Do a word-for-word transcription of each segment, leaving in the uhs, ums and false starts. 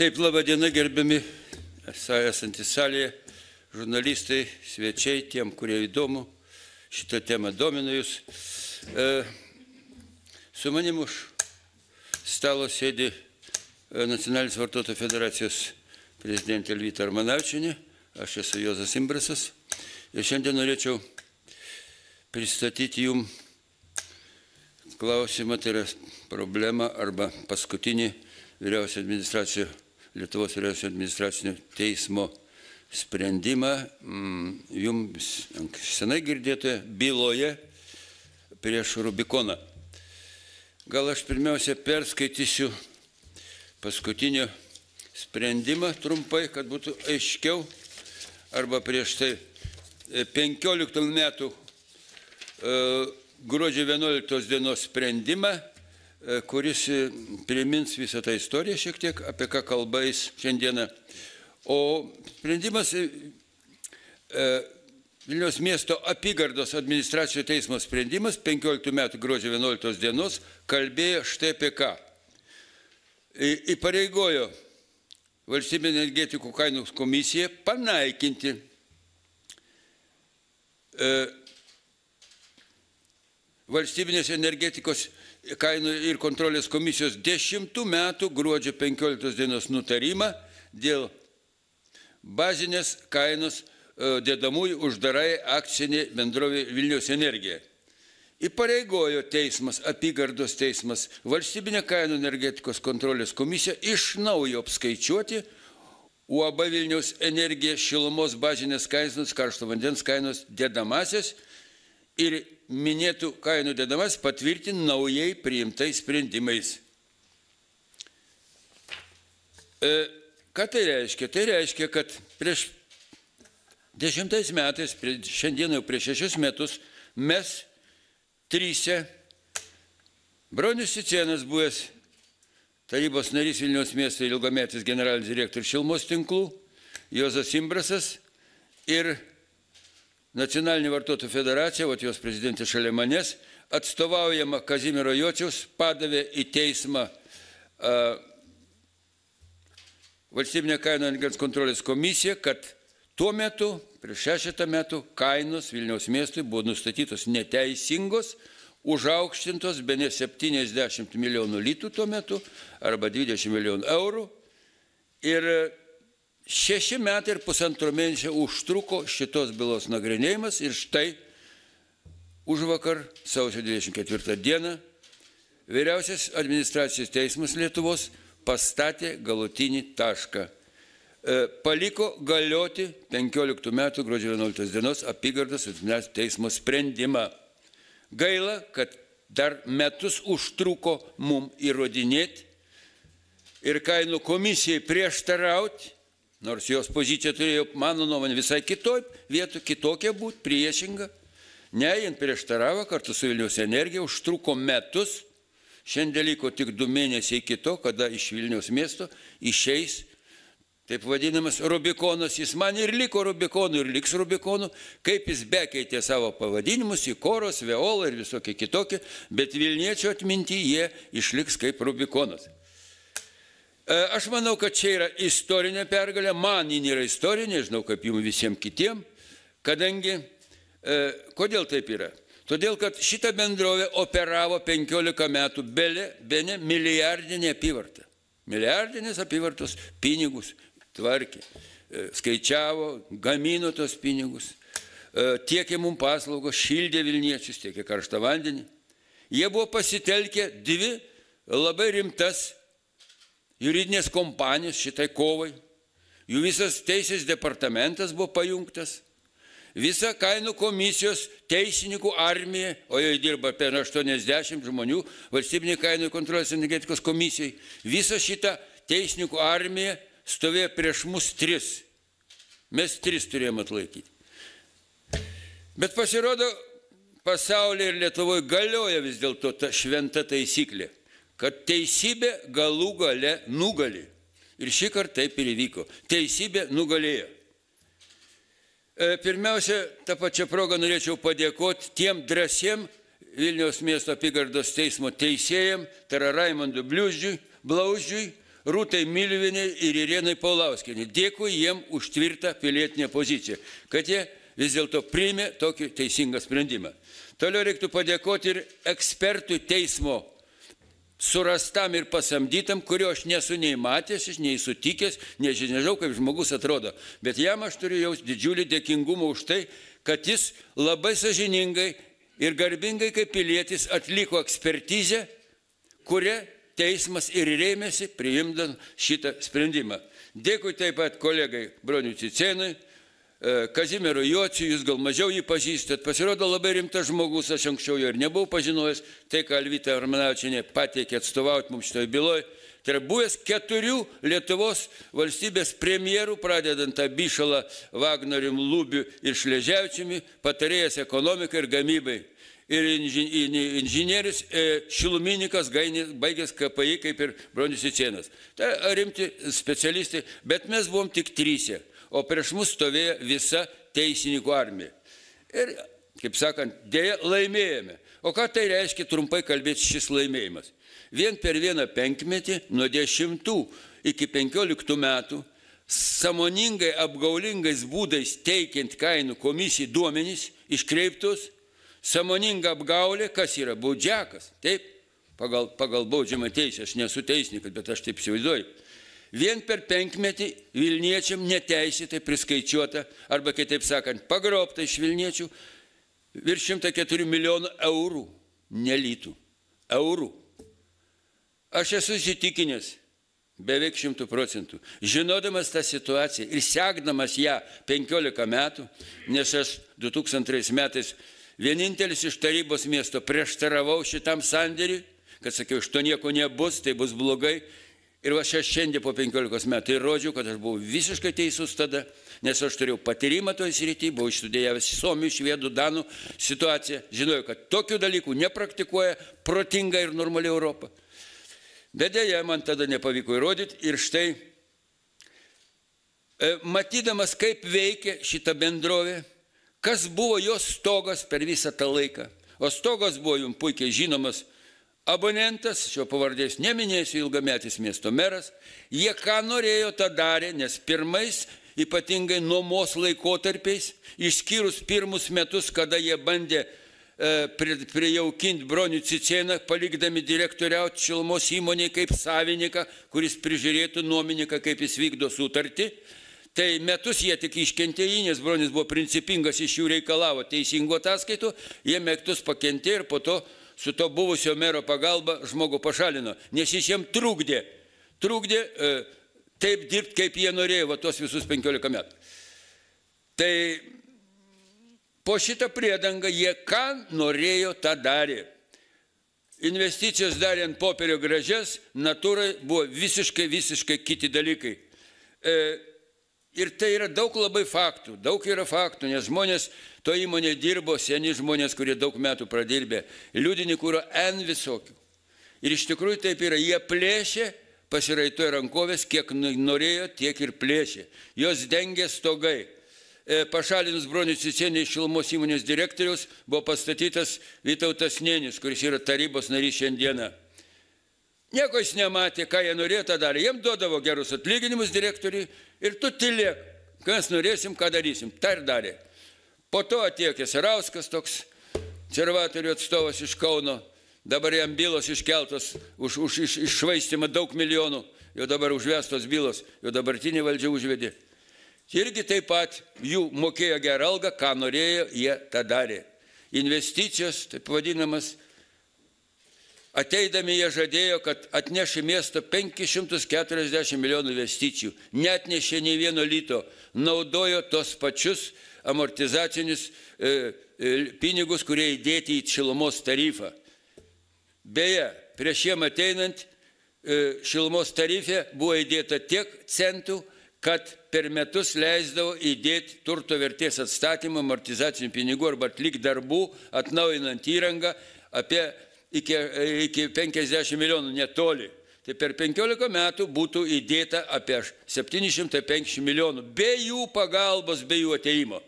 Taip, laba diena, gerbiami esantys salėje, žurnalistai, svečiai, tiem, kurie įdomu, šitą temą domina jūs. E, su manim už stalo sėdi Nacionalinės vartotojų federacijos prezidentė Elvyta Armanavičienė, aš esu Juozas Imbrasas ir šiandien norėčiau pristatyti jums klausimą, tai yra problema arba paskutinį vyriausio administracijų Lietuvos vyriausio administracinio teismo sprendimą jums senai girdėtoje byloje prieš Rubikoną. Gal aš pirmiausia perskaitysiu paskutinį sprendimą trumpai, kad būtų aiškiau, arba prieš tai penkioliktų metų gruodžio vienuoliktos dienos sprendimą, kuris primins visą tą istoriją šiek tiek, apie ką kalbais šiandieną. O sprendimas Vilniaus miesto apygardos administracijų teismo sprendimas penkioliktų metų gruodžio vienuoliktos dienos kalbėjo štai apie ką. Įpareigojo Valstybinė energetikų kainų komisija panaikinti Valstybinės energetikos kainų ir kontrolės komisijos dešimtų metų gruodžio penkioliktos dienos nutarimą dėl bazinės kainos dedamųjų uždarai akcinė bendrovė Vilniaus energija. Įpareigojo teismas, apygardos teismas, Valstybinė kainų energetikos kontrolės komisija iš naujo apskaičiuoti U A B Vilniaus energija šilumos bazinės kainos, karšto vandens kainos dedamasias ir minėtų kainų dedamas patvirtinti naujai priimtais sprendimais. E, ką tai reiškia? Tai reiškia, kad prieš dešimtais metais, prie, šiandien jau prieš šešis metus, mes trysia, Bronius Cicėnas, buvęs tarybos narys Vilniaus miesto ilgametis generalinis direktorius šilumos tinklų, Juozas Imbrasas ir Nacionalinė vartotojų federacija, vat jos prezidentė šalia manęs, atstovaujama Kazimiero Juocys padavė į teismą uh, Valstybinę kainų energetikos kontrolės komisiją, kad tuo metu, prieš šešetą metų, kainos Vilniaus miestui buvo nustatytos neteisingos, užaukštintos bene septyniasdešimt milijonų litų tuo metu, arba dvidešimt milijonų eurų. Ir Šeši metai ir pusantro mėnesio užtruko šitos bylos nagrinėjimas ir štai užvakar, sausio dvidešimt ketvirtą dieną, Vyriausias administracijos teismas Lietuvos pastatė galutinį tašką. E, paliko galioti penkioliktų metų gruodžio vienuoliktos dienos apygardos administracijos teismo sprendimą. Gaila, kad dar metus užtruko mum įrodinėti ir kainų komisijai prieštarauti, nors jos pozicija turėjo, mano nuomonė, visai kitoj vietų, kitokia būti, priešinga. Ne, jin prieštaravo kartu su Vilniaus energija, užtruko metus, šiandien liko tik du mėnesiai iki to, kada iš Vilniaus miesto išeis taip vadinamas Rubikonas. Jis man ir liko Rubikonu, ir liks Rubikonu, kaip jis bekeitė savo pavadinimus į Koros, Veolą ir visokie kitokie, bet vilniečių atminti jie išliks kaip Rubikonas. Aš manau, kad čia yra istorinė pergalė, man ji nėra istorinė, žinau kaip jums visiems kitiem, kadangi, e, kodėl taip yra? Todėl, kad šita bendrovė operavo penkiolika metų bele, bene milijardinė apyvarta. Milijardinės apyvartos pinigus tvarkė, e, skaičiavo, gamino tos pinigus, e, tiekė mums paslaugos, šildė Vilniečius, tiekė karštą vandenį. Jie buvo pasitelkę dvi labai rimtas juridinės kompanijos šitai kovai, jų visas teisės departamentas buvo pajungtas, visa kainų komisijos teisininkų armija, o joje dirba per aštuoniasdešimt žmonių, Valstybinė kainų kontrolės energetikos komisijai, visa šita teisininkų armija stovėjo prieš mus tris. Mes tris turėjom atlaikyti. Bet pasirodo, pasaulyje ir Lietuvoje galioja vis dėlto ta šventa taisyklė, kad teisybė galų gale nugali. Ir šį kartą taip ir įvyko. Teisybė nugalėjo. Pirmiausia, tą pačią progą norėčiau padėkoti tiem drąsiem Vilniaus miesto apygardos teismo teisėjam, tai yra Raimondui Bliužiui, Blaužiui, Rūtai Milvydienė ir Irenai Paulauskienė. Dėkui jiem už tvirtą pilietinę poziciją, kad jie vis dėlto priėmė tokį teisingą sprendimą. Toliau reiktų padėkoti ir ekspertų teismo surastam ir pasamdytam, kurio aš nesu nei matęs, nei sutikęs, nežinau, kaip žmogus atrodo. Bet jam aš turiu jausti didžiulį dėkingumą už tai, kad jis labai sąžiningai ir garbingai kaip pilietis atliko ekspertizę, kurią teismas ir rėmėsi priimdant šitą sprendimą. Dėkui taip pat kolegai Broniui Cicėnui, Kazimiero Juocys, jūs gal mažiau jį pažįstat, pasirodo labai rimtas žmogus, aš anksčiau jo ir nebuvau pažinojęs, tai ką Elvyta Armanavičienė pateikė atstovauti mums šitoje byloje, tai yra buvęs keturių Lietuvos valstybės premjerų, pradedant Abišalą, Vagnorium, Lubiu ir Šleževičiumi, patarėjęs ekonomikai ir gamybai. Ir inžinierius šiluminikas baigęs K P I kaip ir Bronius Cicėnas. Tai rimti specialistai, bet mes buvom tik trysia. O prieš mus stovėjo visa teisininkų armija. Ir, kaip sakant, dėja laimėjome. O ką tai reiškia trumpai kalbėti šis laimėjimas? Vien per vieną penkmetį nuo dešimtų iki penkioliktų metų sąmoningai apgaulingais būdais teikiant kainų komisijai duomenys iškreiptus, sąmoninga apgaulė, kas yra baudžiakas. Taip, pagal, pagal baudžiamą teisę, aš nesu teisininkas, bet aš taip įsivaizduoju. Vien per penkmetį Vilniečiam neteisėtai priskaičiuota, arba kitaip sakant, pagrobta iš Vilniečių, virš šimto keturių milijonų eurų, nelytų, eurų. Aš esu įsitikinęs beveik šimtų procentų, žinodamas tą situaciją ir sekdamas ją penkiolika metų, nes aš du tūkstantaisiais metais vienintelis iš tarybos miesto prieštaravau šitam sandėriui, kad sakiau, iš to nieko nebus, tai bus blogai. Ir aš šiandien po penkiolikos metų įrodžiau, kad aš buvau visiškai teisus tada, nes aš turėjau patyrimą toj srity, buvau išstudėjęs suomių, švedų, danų situaciją, žinojau, kad tokių dalykų nepraktikuoja protinga ir normali Europa. Bet dėja, man tada nepavyko įrodyti ir štai, matydamas, kaip veikia šita bendrovė, kas buvo jos stogas per visą tą laiką. O stogas buvo jums puikiai žinomas, abonentas, šio pavardės neminėsiu, ilgametis miesto meras, jie ką norėjo, tą darė, nes pirmais, ypatingai nuomos laikotarpiais, išskyrus pirmus metus, kada jie bandė prijaukinti Bronių Cicėną, palikdami direktoriauti šilumos įmonėje kaip savininką, kuris prižiūrėtų nuomininką, kaip jis vykdo sutartį. Tai metus jie tik iškentėjo, nes Bronius buvo principingas, iš jų reikalavo teisingų ataskaitų, jie metus pakentė ir po to su to buvusio mero pagalba žmogų pašalino, nes jis jam trukdė, trukdė e, taip dirbti, kaip jie norėjo, va, tos visus penkiolika metų. Tai po šitą priedangą jie ką norėjo, tą darė. Investicijos darė ant popierio gražias, natūrai buvo visiškai, visiškai kiti dalykai. E, ir tai yra daug labai faktų, daug yra faktų, nes žmonės to įmonė dirbo, seni žmonės, kurie daug metų pradirbė, liudininkų yra en visokių. Ir iš tikrųjų taip yra, jie plėšė, pasiraitojo rankovės, kiek norėjo, tiek ir plėšė. Jos dengė stogai. Pašalinus Bronių Cicėną iš šilumos įmonės direktoriaus buvo pastatytas Vytautas Nėnius, kuris yra tarybos narys šiandieną. Nieko jis nematė, ką jie norėjo, tą darė. Jiem duodavo gerus atlyginimus direktoriui ir tu tylėk, kas norėsim, ką darysim. Ta ir darė. Po to atėjo Serauskas, toks konservatorių atstovas iš Kauno, dabar jam bylos iškeltos už, už iš, iššvaistymą daug milijonų, jau dabar užvestos bylos, jau dabartinė valdžia užvedė. Irgi taip pat jų mokėjo gerą algą, ką norėjo, jie tą darė. Investicijos, taip vadinamas, ateidami jie žadėjo, kad atneš į miestą penkis šimtus keturiasdešimt milijonų investicijų, neatnešė nei vieno lito, naudojo tos pačius amortizacinius e, e, pinigus, kurie įdėti į šilumos tarifą. Beje, prieš jiem ateinant e, šilumos tarife buvo įdėta tiek centų, kad per metus leisdavo įdėti turto vertės atstatymą, amortizacinių pinigų arba atlikti darbų, atnaujinant įrangą apie iki, iki penkiasdešimt milijonų netoli. Tai per penkiolika metų būtų įdėta apie septynis šimtus penkiasdešimt milijonų, be jų pagalbos, be jų ateimo.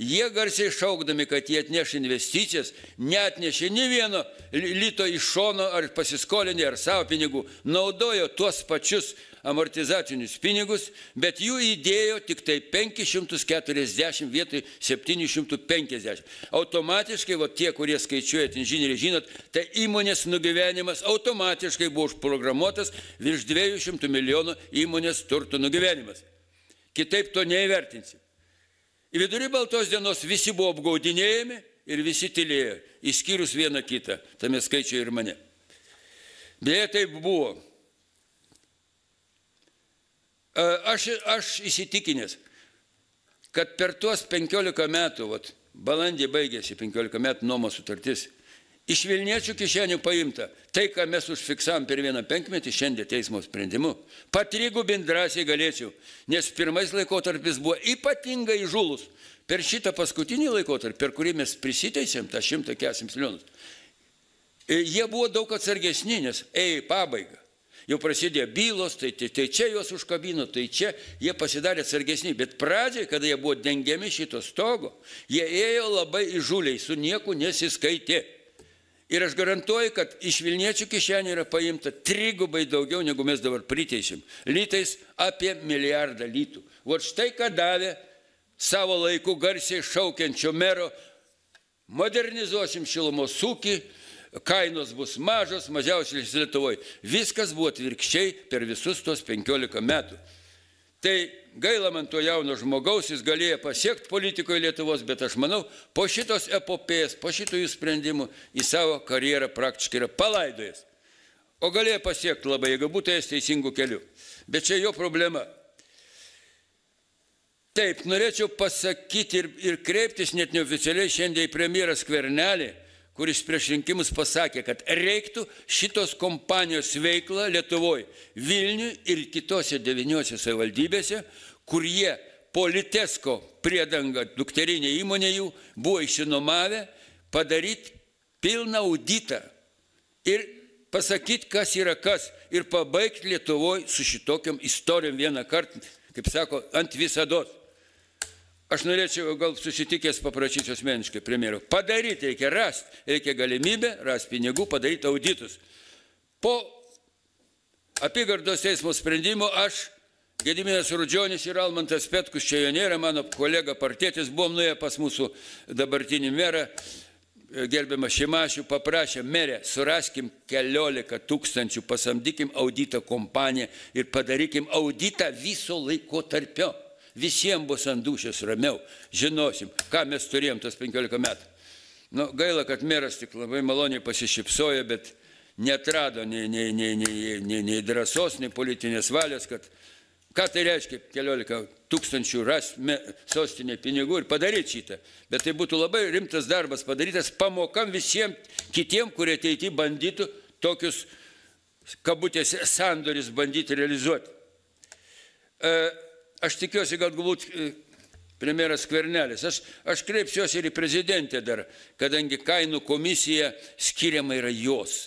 Jie garsiai šaukdami, kad jie atneš investicijas, neatnešė nei vieno lito iš šono ar pasiskolinį ar savo pinigų, naudojo tuos pačius amortizacinius pinigus, bet jų įdėjo tik tai penki šimtai keturiasdešimt vietoj septyni šimtai penkiasdešimt. Automatiškai, va tie, kurie skaičiuojat inžinieriai, žinot, tai įmonės nugyvenimas automatiškai buvo užprogramuotas virš dviejų šimtų milijonų įmonės turto nugyvenimas. Kitaip to neįvertinsi. Į vidurį baltos dienos visi buvo apgaudinėjami ir visi tylėjo, išskyrus vieną kitą, tame skaičiuje ir mane. Beje, taip buvo. Aš, aš įsitikinęs, kad per tuos penkiolika metų, vat, balandį baigėsi penkiolika metų nuomos sutartis, iš Vilniečių kišenių paimta tai, ką mes užfiksavom per vieną penkmetį, šiandien teismo sprendimu, patrigubint drąsiai galėčiau, nes pirmais laikotarpis buvo ypatingai įžūlus. Per šitą paskutinį laikotarpį, per kurį mes prisiteisėm tą šimtą keturiasdešimt milijonų, jie buvo daug atsargesni, nes ėjo į pabaigą. Jau prasidėjo bylos, tai, tai, tai čia juos užkabino, tai čia jie pasidarė atsargesni. Bet pradžiai, kada jie buvo dengiami šito stogo, jie ėjo labai įžūliai, su nieku nesiskaitė. Ir aš garantuoju, kad iš Vilniečių kišenį yra paimta trigubai daugiau, negu mes dabar priteisim. Litais apie milijardą litų. Vat štai ką davė savo laiku garsiai šaukiančio mero: modernizuosim šilumos ūkį, kainos bus mažos, mažiausiai Lietuvoje. Viskas buvo atvirkščiai per visus tos penkiolika metų. Tai gaila man to jauno žmogaus, jis galėjo pasiekti politikoje Lietuvos, bet aš manau, po šitos epopės, po šitų jų sprendimų į savo karjerą praktiškai yra palaidojęs. O galėjo pasiekti labai, jeigu būtų jis teisingų kelių. Bet čia jo problema. Taip, norėčiau pasakyti ir, ir kreiptis net neoficialiai šiandien į premjerą Skvernelį, kuris prieš rinkimus pasakė, kad reiktų šitos kompanijos veiklą Lietuvoje, Vilniuje ir kitose devyniose savivaldybėse, kur jie po Litesko priedangą, dukterinė įmonė jų, buvo išsinomavę, padaryti pilną auditą ir pasakyti, kas yra kas, ir pabaigti Lietuvoje su šitokiam istorijom vieną kartą, kaip sako, ant visados. Aš norėčiau, gal susitikęs paprašysiu asmeniškai premjero, padaryti reikia, rasti, reikia galimybę, rasti pinigų, padaryti auditus. Po apygardos teismo sprendimo aš, Gediminės Rudžionis ir Almantas Petkus, čia jo nėra, mano kolega partietis, buvom nuėję pas mūsų dabartinį merą, gerbiamą Šimašių, paprašė: merė, suraskim keliolika tūkstančių, pasamdykim audito kompaniją ir padarykim auditą viso laiko tarpio. Visiems bus ant dušės ramiau, žinosim, ką mes turėjom tas penkiolika metų. Nu, gaila, kad meras tik labai maloniai pasišypsojo, bet neatrado nei, nei, nei, nei, nei, nei drąsos, nei politinės valios, kad ką tai reiškia keliolika tūkstančių rasti sostinė pinigų ir padaryti šitą. Bet tai būtų labai rimtas darbas padarytas, pamokam visiems kitiems, kurie ateity bandytų tokius, kabutėse, sandoris bandyti realizuoti. E, Aš tikiuosi, kad galbūt premjeras Skvernelis. Aš, aš kreipsiuosi ir į prezidentę dar, kadangi kainų komisija skiriama yra jos.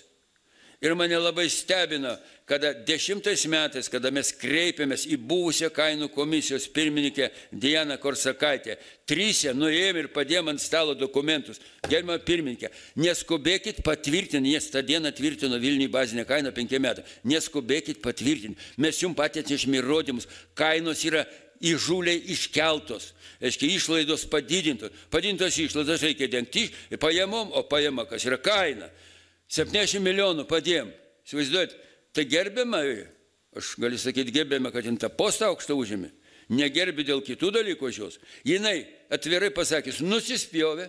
Ir mane labai stebina, kada dešimtais metais, kada mes kreipėmės į buvusią kainų komisijos pirmininkę Dianą Korsakaitę, trysia nuėjom ir padėjom ant stalo dokumentus. Gerbiama pirmininkė, neskubėkit patvirtinti, nes tą dieną tvirtino Vilniui bazinę kainą penkiem metų. Neskubėkit patvirtinti. Mes jums patys atnešėme įrodymus. Kainos yra įžūliai iškeltos, aiškiai, išlaidos padidintos. Padidintos išlaidos reikia dengti pajamom, o pajama kas yra kaina. septyniasdešimt milijonų padėjom. Įsivaizduojat, tai gerbiama, aš galiu sakyti gerbiama, kad jin tą postą aukštą užėmė, negerbi dėl kitų dalykų šios. Jinai atvirai pasakys, nusispjovė,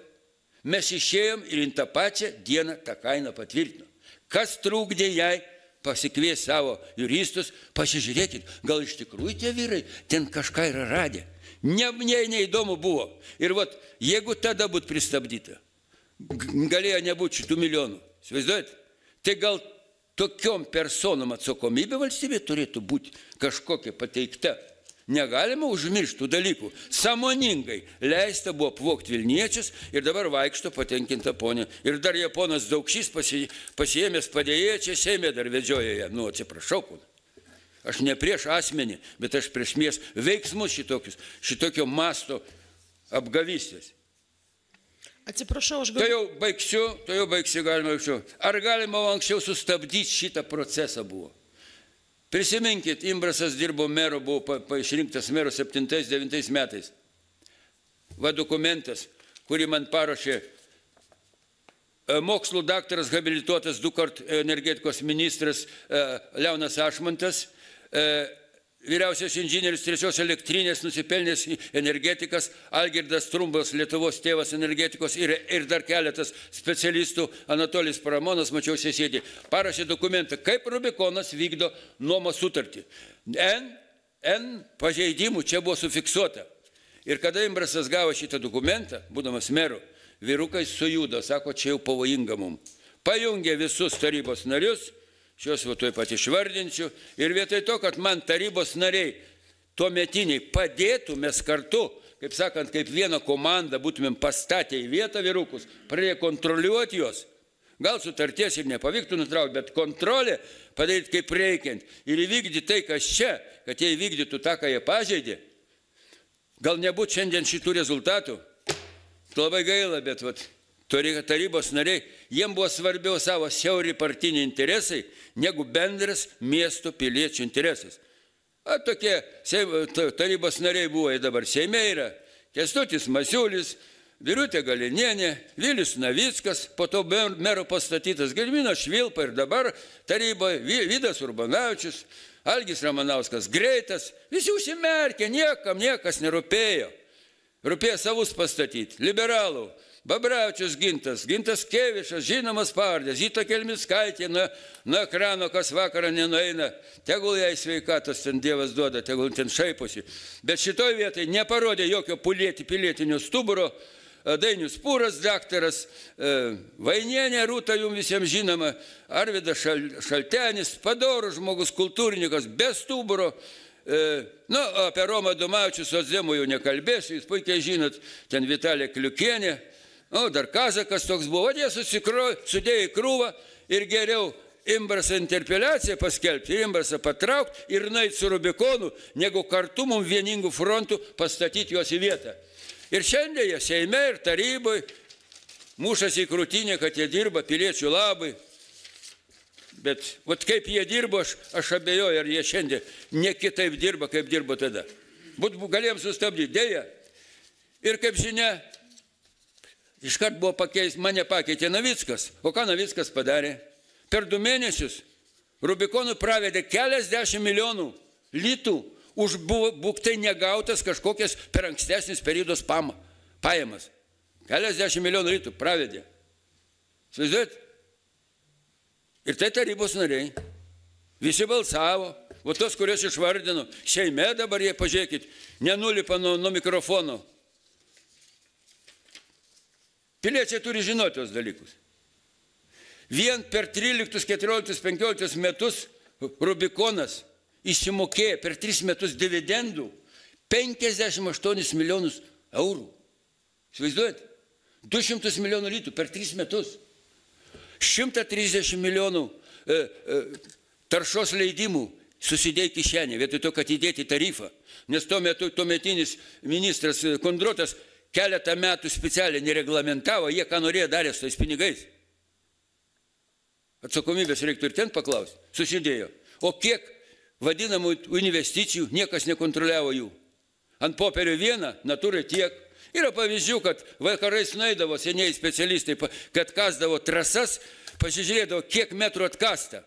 mes išėjom ir jin tą pačią dieną tą kainą patvirtino. Kas trūkdė jai, pasikvies savo juristus, pasižiūrėkit, gal iš tikrųjų tie vyrai ten kažką yra radę. Ne, ne, neįdomu buvo. Ir vat, jeigu tada būtų pristabdyta, galėjo nebūti šitų milijonų. Įsivaizduojate, tai gal tokiom personom atsakomybė valstybė turėtų būti kažkokia pateikta. Negalima užmirštų dalykų. Sąmoningai leista buvo apvogti Vilniečius ir dabar vaikšto patenkinta ponė. Ir dar Japonas Daukšys pasiėmės padėjėje, čia Seime dar vedžioja ją. Nu, atsiprašau, ponė. Aš ne prieš asmenį, bet aš prieš mies veiksmus šitokius, šitokio masto apgavystės. Atsiprašau, aš galiu. Tai jau baigsiu, tai jau baigsiu, galima anksčiau. Ar galima anksčiau sustabdyti šitą procesą buvo? Prisiminkit, Imbrasas dirbo mero, buvo išrinktas mero septintais devintais metais. Va dokumentas, kurį man paruošė mokslų daktaras, habilituotas du kart energetikos ministras Leonas Ašmontas, vyriausias inžinierius trečios elektrinės, nusipelnės energetikas, Algirdas Trumpas, Lietuvos tėvas energetikos ir, ir dar keletas specialistų, Anatolijas Pramonas, mačiau sėdėti, parašė dokumentą, kaip Rubikonas vykdo nuomos sutartį. N, N pažeidimų čia buvo sufiksuota. Ir kada Imbrasas gavo šitą dokumentą, būdamas meru, vyrukai sujudo, sako, čia jau pavojinga mum. Pajungė visus tarybos narius, šios va tuoj pat išvardinsiu, ir vietoj to, kad man tarybos nariai tuometiniai padėtų, mes kartu, kaip sakant, kaip vieną komandą būtumėm pastatę į vietą vyrukus, pradėjo kontroliuoti juos. Gal sutarties ir nepavyktų nutraukti, bet kontrolę padaryti kaip reikiant ir įvykdyti tai, kas čia, kad jie įvykdytų tą, ką jie pažeidė. Gal nebūtų šiandien šitų rezultatų? Labai gaila, bet vat, tarybos nariai, jiems buvo svarbiau savo siauri partiniai interesai, negu bendras miesto piliečių interesas. A, tokie tarybos nariai buvo, jie dabar Seime yra, Kęstutis Masiulis, Vyriūtė Galinėnė, Vilius Navickas, po to mero pastatytas Galvinas Švilpa ir dabar taryboje Vydas Urbonavičius, Algis Ramanauskas greitas, visi užsimerkė, niekam niekas nerūpėjo. Rūpėjo savus pastatyti, liberalų, Babraučius Gintas, Gintas Kevišas, žinomas pavardės, Zita Kelmiskaitė, nuo ekrano kas vakarą nenueina, tegul jai sveikatos ten Dievas duoda, tegul ten šaiposi. Bet šitoj vietoj neparodė jokio pilieti, pilietinio stuburo, Dainius Pūras, daktaras, Vainienė, Rūta, jums visiems žinoma, Arvydas Šaltenis, padorus žmogus, kultūrininkas, be stuburo. Nu, apie Romą Dumaučių socdemų jau nekalbėsiu, jūs puikiai žinot, ten Vitalė Kliukienė, nu, dar Kazakas toks buvo, jie sudėjo į krūvą ir geriau Imbrasą interpeliaciją paskelbti, Imbrasą patraukti ir nueiti su Rubikonu, negu kartu mums vieningų frontų pastatyti juos į vietą. Ir šiandien jie Seime ir taryboje mušas į krūtinę, kad jie dirba piliečių labai. Bet vat kaip jie dirbo, aš, aš abejoju, ar jie šiandien ne kitaip dirba, kaip dirbo tada. Būt galėjom sustabdyti, dėja. Ir kaip žinia, iškart buvo pakeist, mane pakeitė Navickas. O ką Navickas padarė? Per du mėnesius Rubikonų pravedė keliasdešimt milijonų litų už būktai negautas kažkokias per ankstesnis periodos pajamas. Keliasdešimt milijonų litų pravedė. Suvaizduojate? Ir tai tarybos nariai. Visi balsavo. O tos, kurios išvardino. Seime dabar jie, pažiūrėkit, nenulipa nuo, nuo mikrofono. Piliečiai turi žinoti tos dalykus. Vien per tryliktus, keturioliktus, penkioliktus metus Rubikonas išsimokėjo per tris metus dividendų penkiasdešimt aštuonis milijonus eurų. Įsivaizduojat? du šimtus milijonų litų per tris metus. šimtą trisdešimt milijonų e, e, taršos leidimų susidėjo kišenė, vietoj to, kad įdėti tarifą. Nes tuo metu tuometinis ministras Kondrotas keletą metų specialiai nereglamentavo, jie ką norėjo darė su tais pinigais. Atsakomybės reiktų ir ten paklausti. Susidėjo. O kiek vadinamų investicijų niekas nekontroliavo jų. Ant popierio viena, natūra tiek. Yra pavyzdžių, kad vakarais nueidavo seniai specialistai, kad kasdavo trasas, pasižiūrėdavo, kiek metrų atkasta.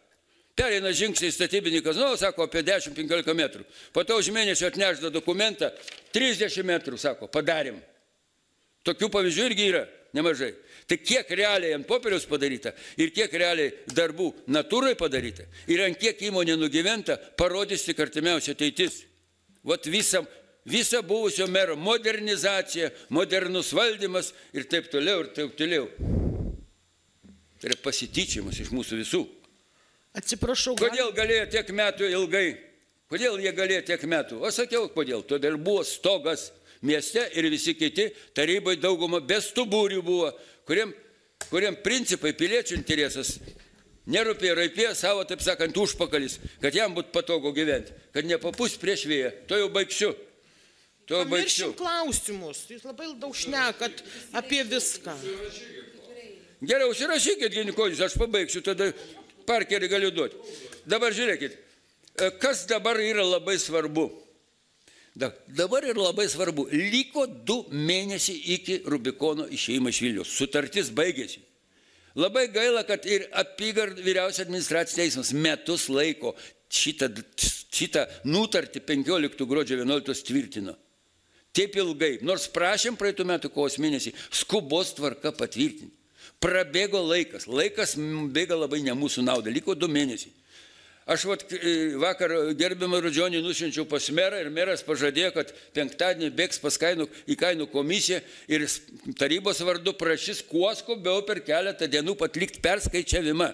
Pereina žingsniai statybininkas, nu, sako, apie dešimt penkiolika metrų. Po to už mėnesį atnešdo dokumentą, trisdešimt metrų, sako, padarėm. Tokių pavyzdžių irgi yra nemažai. Tai kiek realiai ant popieriaus padaryta ir kiek realiai darbų natūrai padaryta ir ant kiek įmonė nugyventa, parodys tik artimiausia ateitis. Vat visam... Visa buvusio mero modernizacija, modernus valdymas ir taip toliau, ir taip toliau. Tai yra pasityčiamas iš mūsų visų. Atsiprašau. Kodėl galėjo tiek metų ilgai? Kodėl jie galėjo tiek metų? O sakiau, kodėl. Todėl buvo stogas mieste ir visi kiti tarybai dauguma be stuburių buvo, kuriam, kuriam principai piliečių interesas nerūpėjo, raipėjo savo, taip sakant, užpakalis, kad jam būtų patogu gyventi, kad nepapūs prieš vėją. To jau baigsiu. Pamiršim klausimus. Jūs labai daug šnekat apie viską. Geriau, užsirašykit, Genikodis, aš pabaigsiu, tada parkerį galiu duoti. Dabar žiūrėkit, kas dabar yra labai svarbu. Dabar yra labai svarbu. Liko du mėnesiai iki Rubikono išėjimo iš Vilniaus. Sutartis baigėsi. Labai gaila, kad ir apygardų vyriausias administracinis teismas metus laiko šitą, šitą nutartį penkiolikto gruodžio vienuoliktos tvirtino. Taip ilgai. Nors prašėm praeitų metų kovos mėnesį skubos tvarka patvirtinti. Prabėgo laikas. Laikas bėga labai ne mūsų naudą. Liko du mėnesiai. Aš vat, vakar gerbiamą Rudžionį nusinčiau pas merą ir meras pažadėjo, kad penktadienį bėgs pas kainų, į kainų komisiją ir tarybos vardu prašys kuo skubiau per keletą dienų atlikti perskaičiavimą.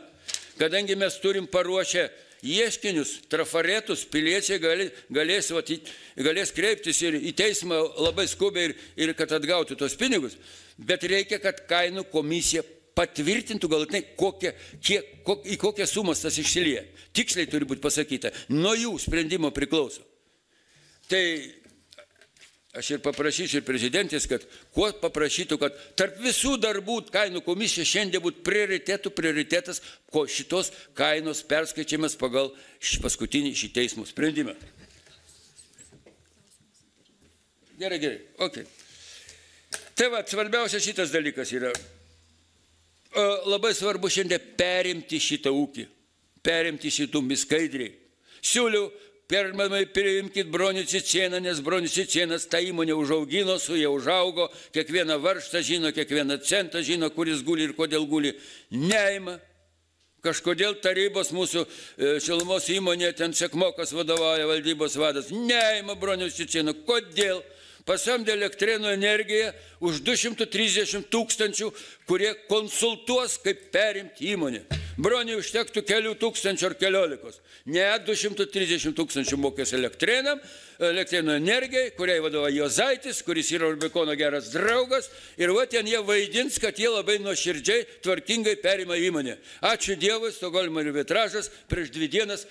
Kadangi mes turim paruošę ieškinius, trafaretus, piliečiai galės, galės, vat, galės kreiptis ir į teismą labai skubiai ir, ir kad atgauti tos pinigus, bet reikia, kad kainų komisija patvirtintų galutinai, kokie, kiek, kok, į kokią sumą tas išsilieja. Tiksliai turi būti pasakyta. Nuo jų sprendimo priklauso. Tai aš ir paprašysiu ir prezidentės, kad kuo paprašytų, kad tarp visų darbų kainų komisija šiandien būtų prioritetų prioritetas, ko šitos kainos perskaičiamas pagal šį paskutinį šį teismų sprendimą. Gerai, gerai, ok. Tai va, svarbiausia šitas dalykas yra. Labai svarbu šiandien perimti šitą ūkį, perimti šitų miskaidriai. Siūliu, pirmamai priimkit Bronių Cicėną, nes Bronius Cicėnas tą įmonę užaugino, su jie užaugo, kiekvieną varštą žino, kiekvieną centą žino, kuris guli ir kodėl guli. Neima. Kažkodėl tarybos mūsų šilumos įmonė, ten Sekmokas vadovauja, valdybos vadas. Neima Bronius Cicėną. Kodėl? Pasamdė Elektrėnų energiją už du šimtus trisdešimt tūkstančių, kurie konsultuos, kaip perimti įmonę. Broniui užtektų kelių tūkstančių ar keliolikos. Ne, du šimtus trisdešimt tūkstančių mokės Elektrėnam, Elektrėnų energijai, kuriai vadova Jozaitis, kuris yra Rubikono geras draugas. Ir va ten jie vaidins, kad jie labai nuoširdžiai, tvarkingai perima įmonę. Ačiū Dievui, Stokholmo arbitražas prieš dvi dienas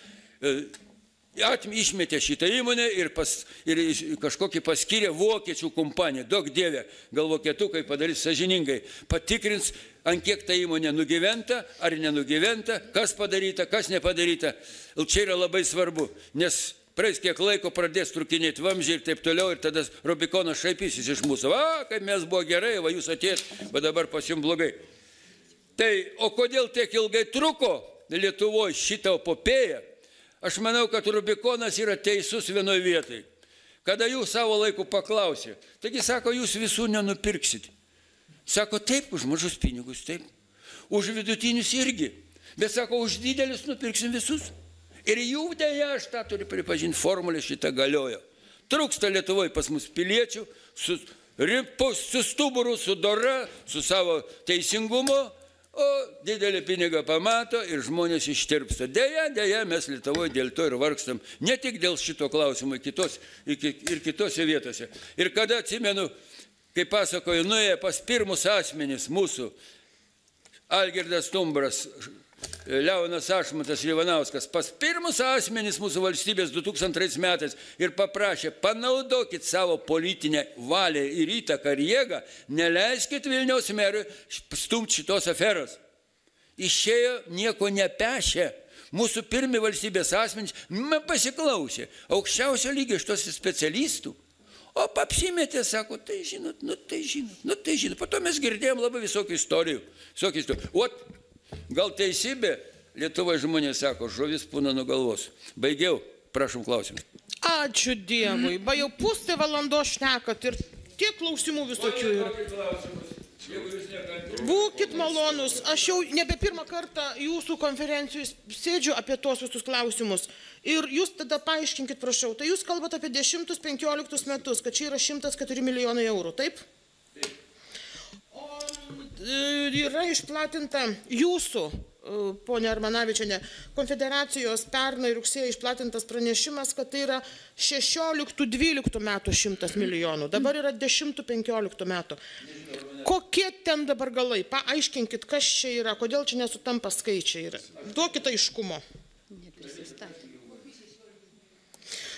Atmi išmetė šitą įmonę ir, pas, ir kažkokį paskyrė vokiečių kompaniją. Daug dievė, gal vokietukai padarys sąžiningai, patikrins, ant kiek ta įmonė nugyventa ar nenugyventa, kas padaryta, kas nepadaryta. Ir čia yra labai svarbu, nes praeis kiek laiko pradės trukinėti vamzdžiai ir taip toliau, ir tada Rubikonas šaipysis iš mūsų. Va, kaip mes buvo gerai, va jūs atėjot, va dabar pas jums blogai. Tai, o kodėl tiek ilgai truko Lietuvoje šitą epopėją? Aš manau, kad Rubikonas yra teisus vienoje vietoj. Kada jų savo laiku paklausė, taigi sako, jūs visų nenupirksit. Sako, taip, už mažus pinigus, taip. Už vidutinius irgi. Bet sako, už didelius nupirksim visus. Ir jų dėja, aš tą turiu pripažinti, formulė šitą galiojo. Trūksta Lietuvoje pas mus piliečių, su, su stuburu, su dora, su savo teisingumo. O didelį pinigą pamato ir žmonės ištirpsta. Deja, deja, mes Lietuvoje dėl to ir vargstam. Ne tik dėl šito klausimo, kitos, ir kitose vietose. Ir kada atsimenu, kai pasakoju, nuėjo pas pirmus asmenys mūsų, Algirdas Trumpas, Leonas Ašmontas, Ivanauskas, pas pirmus asmenys mūsų valstybės du tūkstantaisiais metais ir paprašė, panaudokit savo politinę valią ir įtaką ir jėgą, neleiskit Vilniaus merui stumti šitos aferos. Išėjo nieko nepešė. Mūsų pirmi valstybės asmenys pasiklausė aukščiausio lygio šitos specialistų. O papsimetė, sako, tai žinot, nu tai žinot, nu tai žinot. Po to mes girdėjom labai visokių istorijų. Visokių istorijų. Ot, gal teisybė, Lietuvoje žmonės sako, žuvis pūna nuo galvos. Baigiau, prašom klausimų. Ačiū Dievui, ba jau pusę valandos šnekat ir tiek klausimų visokių yra. Būkit malonus, aš jau nebe pirmą kartą jūsų konferencijų sėdžiu apie tos visus klausimus. Ir jūs tada paaiškinkit, prašau, tai jūs kalbate apie dešimtus penkioliktus metus, kad čia yra šimtas keturi milijonai eurų, taip? Taip. Yra išplatinta jūsų, ponia Armanavičienė, konfederacijos pernai rugsėjai išplatintas pranešimas, kad tai yra šešioliktų dvyliktų metų šimtas milijonų, dabar yra dešimtų penkioliktų metų. Kokie ten dabar galai? Paaiškinkit, kas čia yra, kodėl čia nesutampa skaičiai yra. Duokite aiškumo.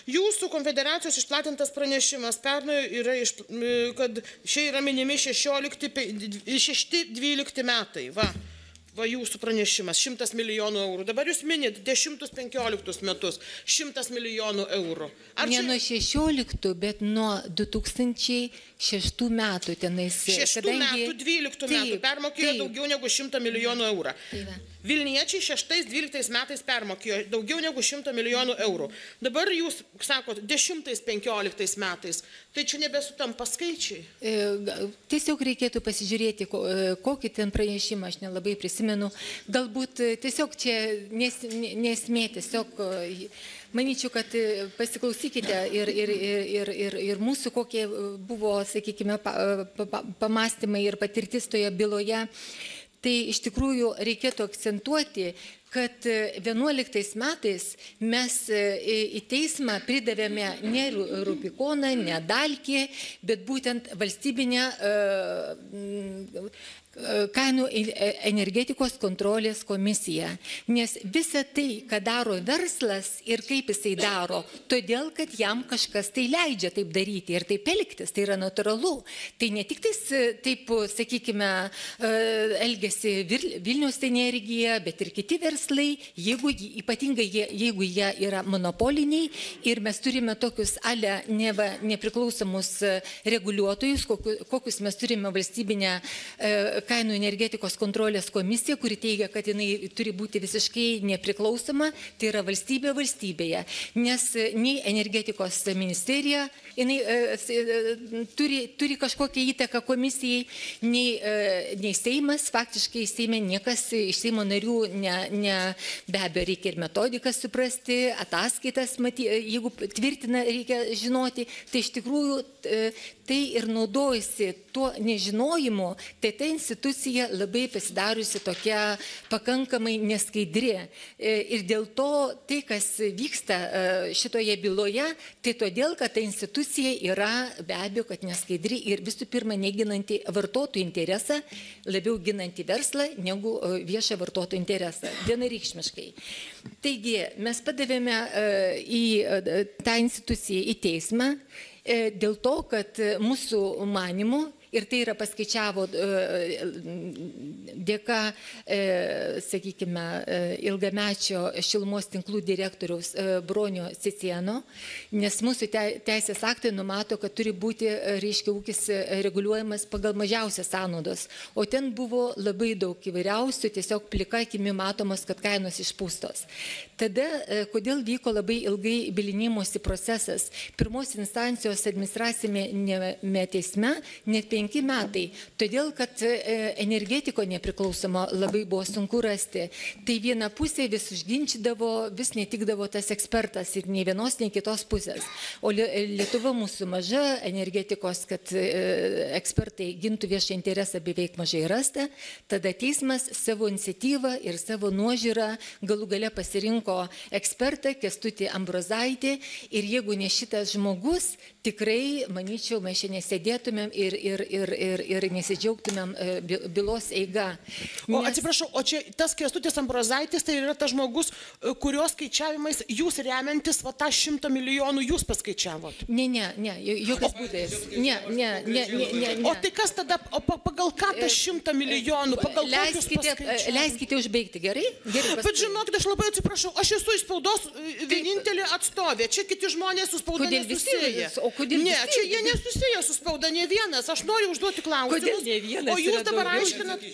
Jūsų konfederacijos išplatintas pranešimas pernai yra, kad šie yra minimi šešiolikti dvylikti metai. Va, va jūsų pranešimas, šimtas milijonų eurų. Dabar jūs minit dešimtus penkioliktus metus, šimtas milijonų eurų. Ar ne čia... nuo šešioliktų, bet nuo du tūkstančiai šeštų metų tenais. šeštų kadangi... metų, dvyliktų taip, metų permokėjo taip. Daugiau negu šimtą milijonų eurų. Taip. Vilniečiai šeštais dvyliktais metais permokėjo daugiau negu šimtą milijonų eurų. Dabar jūs sakot, dešimtais penkioliktais metais. Tai čia nebesutampa skaičiai. E, tiesiog reikėtų pasižiūrėti, kokį ten pranešimą, aš nelabai prisimenu. Galbūt tiesiog čia nesmė, tiesiog... Manyčiau, kad pasiklausykite ir, ir, ir, ir, ir mūsų, kokie buvo, sakykime, pamastymai ir patirtis toje byloje. Tai iš tikrųjų reikėtų akcentuoti, kad vienuoliktais metais mes į teismą pridavėme ne Rubikoną, ne Dalkį, bet būtent valstybinę kainų energetikos kontrolės komisiją. Nes visa tai, ką daro verslas ir kaip jisai daro, todėl, kad jam kažkas tai leidžia taip daryti ir taip elgtis, tai yra natūralu. Tai ne tik tais, taip, sakykime, elgiasi Vilniaus energija, bet ir kiti verslai. Verslai, jeigu, ypatingai jeigu jie yra monopoliniai ir mes turime tokius ale neva nepriklausomus reguliuotojus, kokius mes turime valstybinę kainų energetikos kontrolės komisiją, kuri teigia, kad jinai turi būti visiškai nepriklausoma, tai yra valstybė valstybėje, nes nei energetikos ministerija jinai turi, turi kažkokią įtaką komisijai, nei, nei Seimas, faktiškai Seime niekas iš Seimo narių ne, ne be abejo, reikia ir metodiką suprasti, ataskaitas, maty, jeigu tvirtina, reikia žinoti, tai iš tikrųjų tai ir naudojasi tuo nežinojimu, tai ta institucija labai pasidariusi tokia pakankamai neskaidri. Ir dėl to tai, kas vyksta šitoje byloje, tai todėl, kad ta institucija yra be abejo, kad neskaidri ir visų pirma neginanti vartotojų interesą, labiau ginanti verslą negu viešą vartotojų interesą. Vienareikšmiškai. Taigi, mes padavėme į tą instituciją, į teismą, dėl to, kad mūsų manimų, ir tai yra paskaičiavo dėka, sakykime, ilgamečio šilumos tinklų direktoriaus Bronio Cicėno, nes mūsų teisės aktai numato, kad turi būti, reiškia, ūkis reguliuojamas pagal mažiausias sąnaudos. O ten buvo labai daug įvairiausių, tiesiog plika akimi matomos, kad kainos išpūstos. Tada, kodėl vyko labai ilgai bylinėjimosi procesas? Pirmos instancijos administracinėme teisme net penkiolika metai, todėl, kad energetiko nepriklausomo labai buvo sunku rasti. Tai viena pusė vis užginčydavo, vis netikdavo tas ekspertas ir nei vienos, nei kitos pusės. O Lietuva mūsų maža, energetikos, kad ekspertai gintų viešą interesą beveik mažai rasta, tada teismas savo iniciatyvą ir savo nuožiūrą galų gale pasirinko ekspertą Kęstutį Ambrozaitį ir jeigu ne šitas žmogus, tikrai, manyčiau, mes šiandien sėdėtumėm ir, ir, ir, ir, ir nesidžiaugtumėm bylos eiga. Nes... O atsiprašau, o čia tas Kęstutis Ambrozaitis tai yra tas žmogus, kurios skaičiavimais jūs remiantis va tą šimtą milijonų jūs paskaičiavot? Ne, ne, ne, jokios būdais. Ne, ne, ne, ne, ne. O tai kas tada, o pagal ką tas šimtą milijonų, pagal kokius paskaičiavimus? Leiskite užbaigti, gerai? Gerai, bet žinokit, aš labai atsiprašau, aš esu iš spaudos vienintelį atstovė, čia kiti žmonės su spauda nesusieja. Kodėl ne, čia jie nesusiję su spauda, ne vienas. Aš noriu užduoti klausimus, o jūs dabar aiškinat,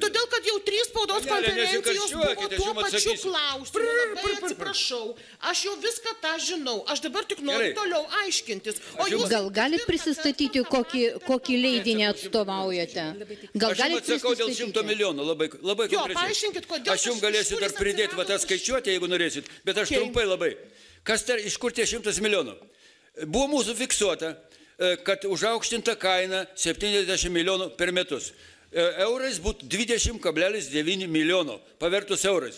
todėl, kad jau trys spaudos konferencijos buvo tuo pačiu klausimu. Labai atsiprašau, aš jau viską tą žinau, aš dabar tik noriu toliau aiškintis. O jūs gal galit prisistatyti, kokį, kokį leidinį atstovaujate? Gal aš jums atsakau dėl šimto milijonų, labai, labai konkrečiai. Aš jums galėsiu dar pridėti va tą skaičiuotę, jeigu norėsit, bet aš trumpai labai. Kas ter, iš kur tie šimtas milijonų? Buvo mūsų fiksuota, kad užaukštinta kaina septyniasdešimt milijonų per metus. Eurais būtų dvidešimt kablelis devyni milijonų, pavertus eurais.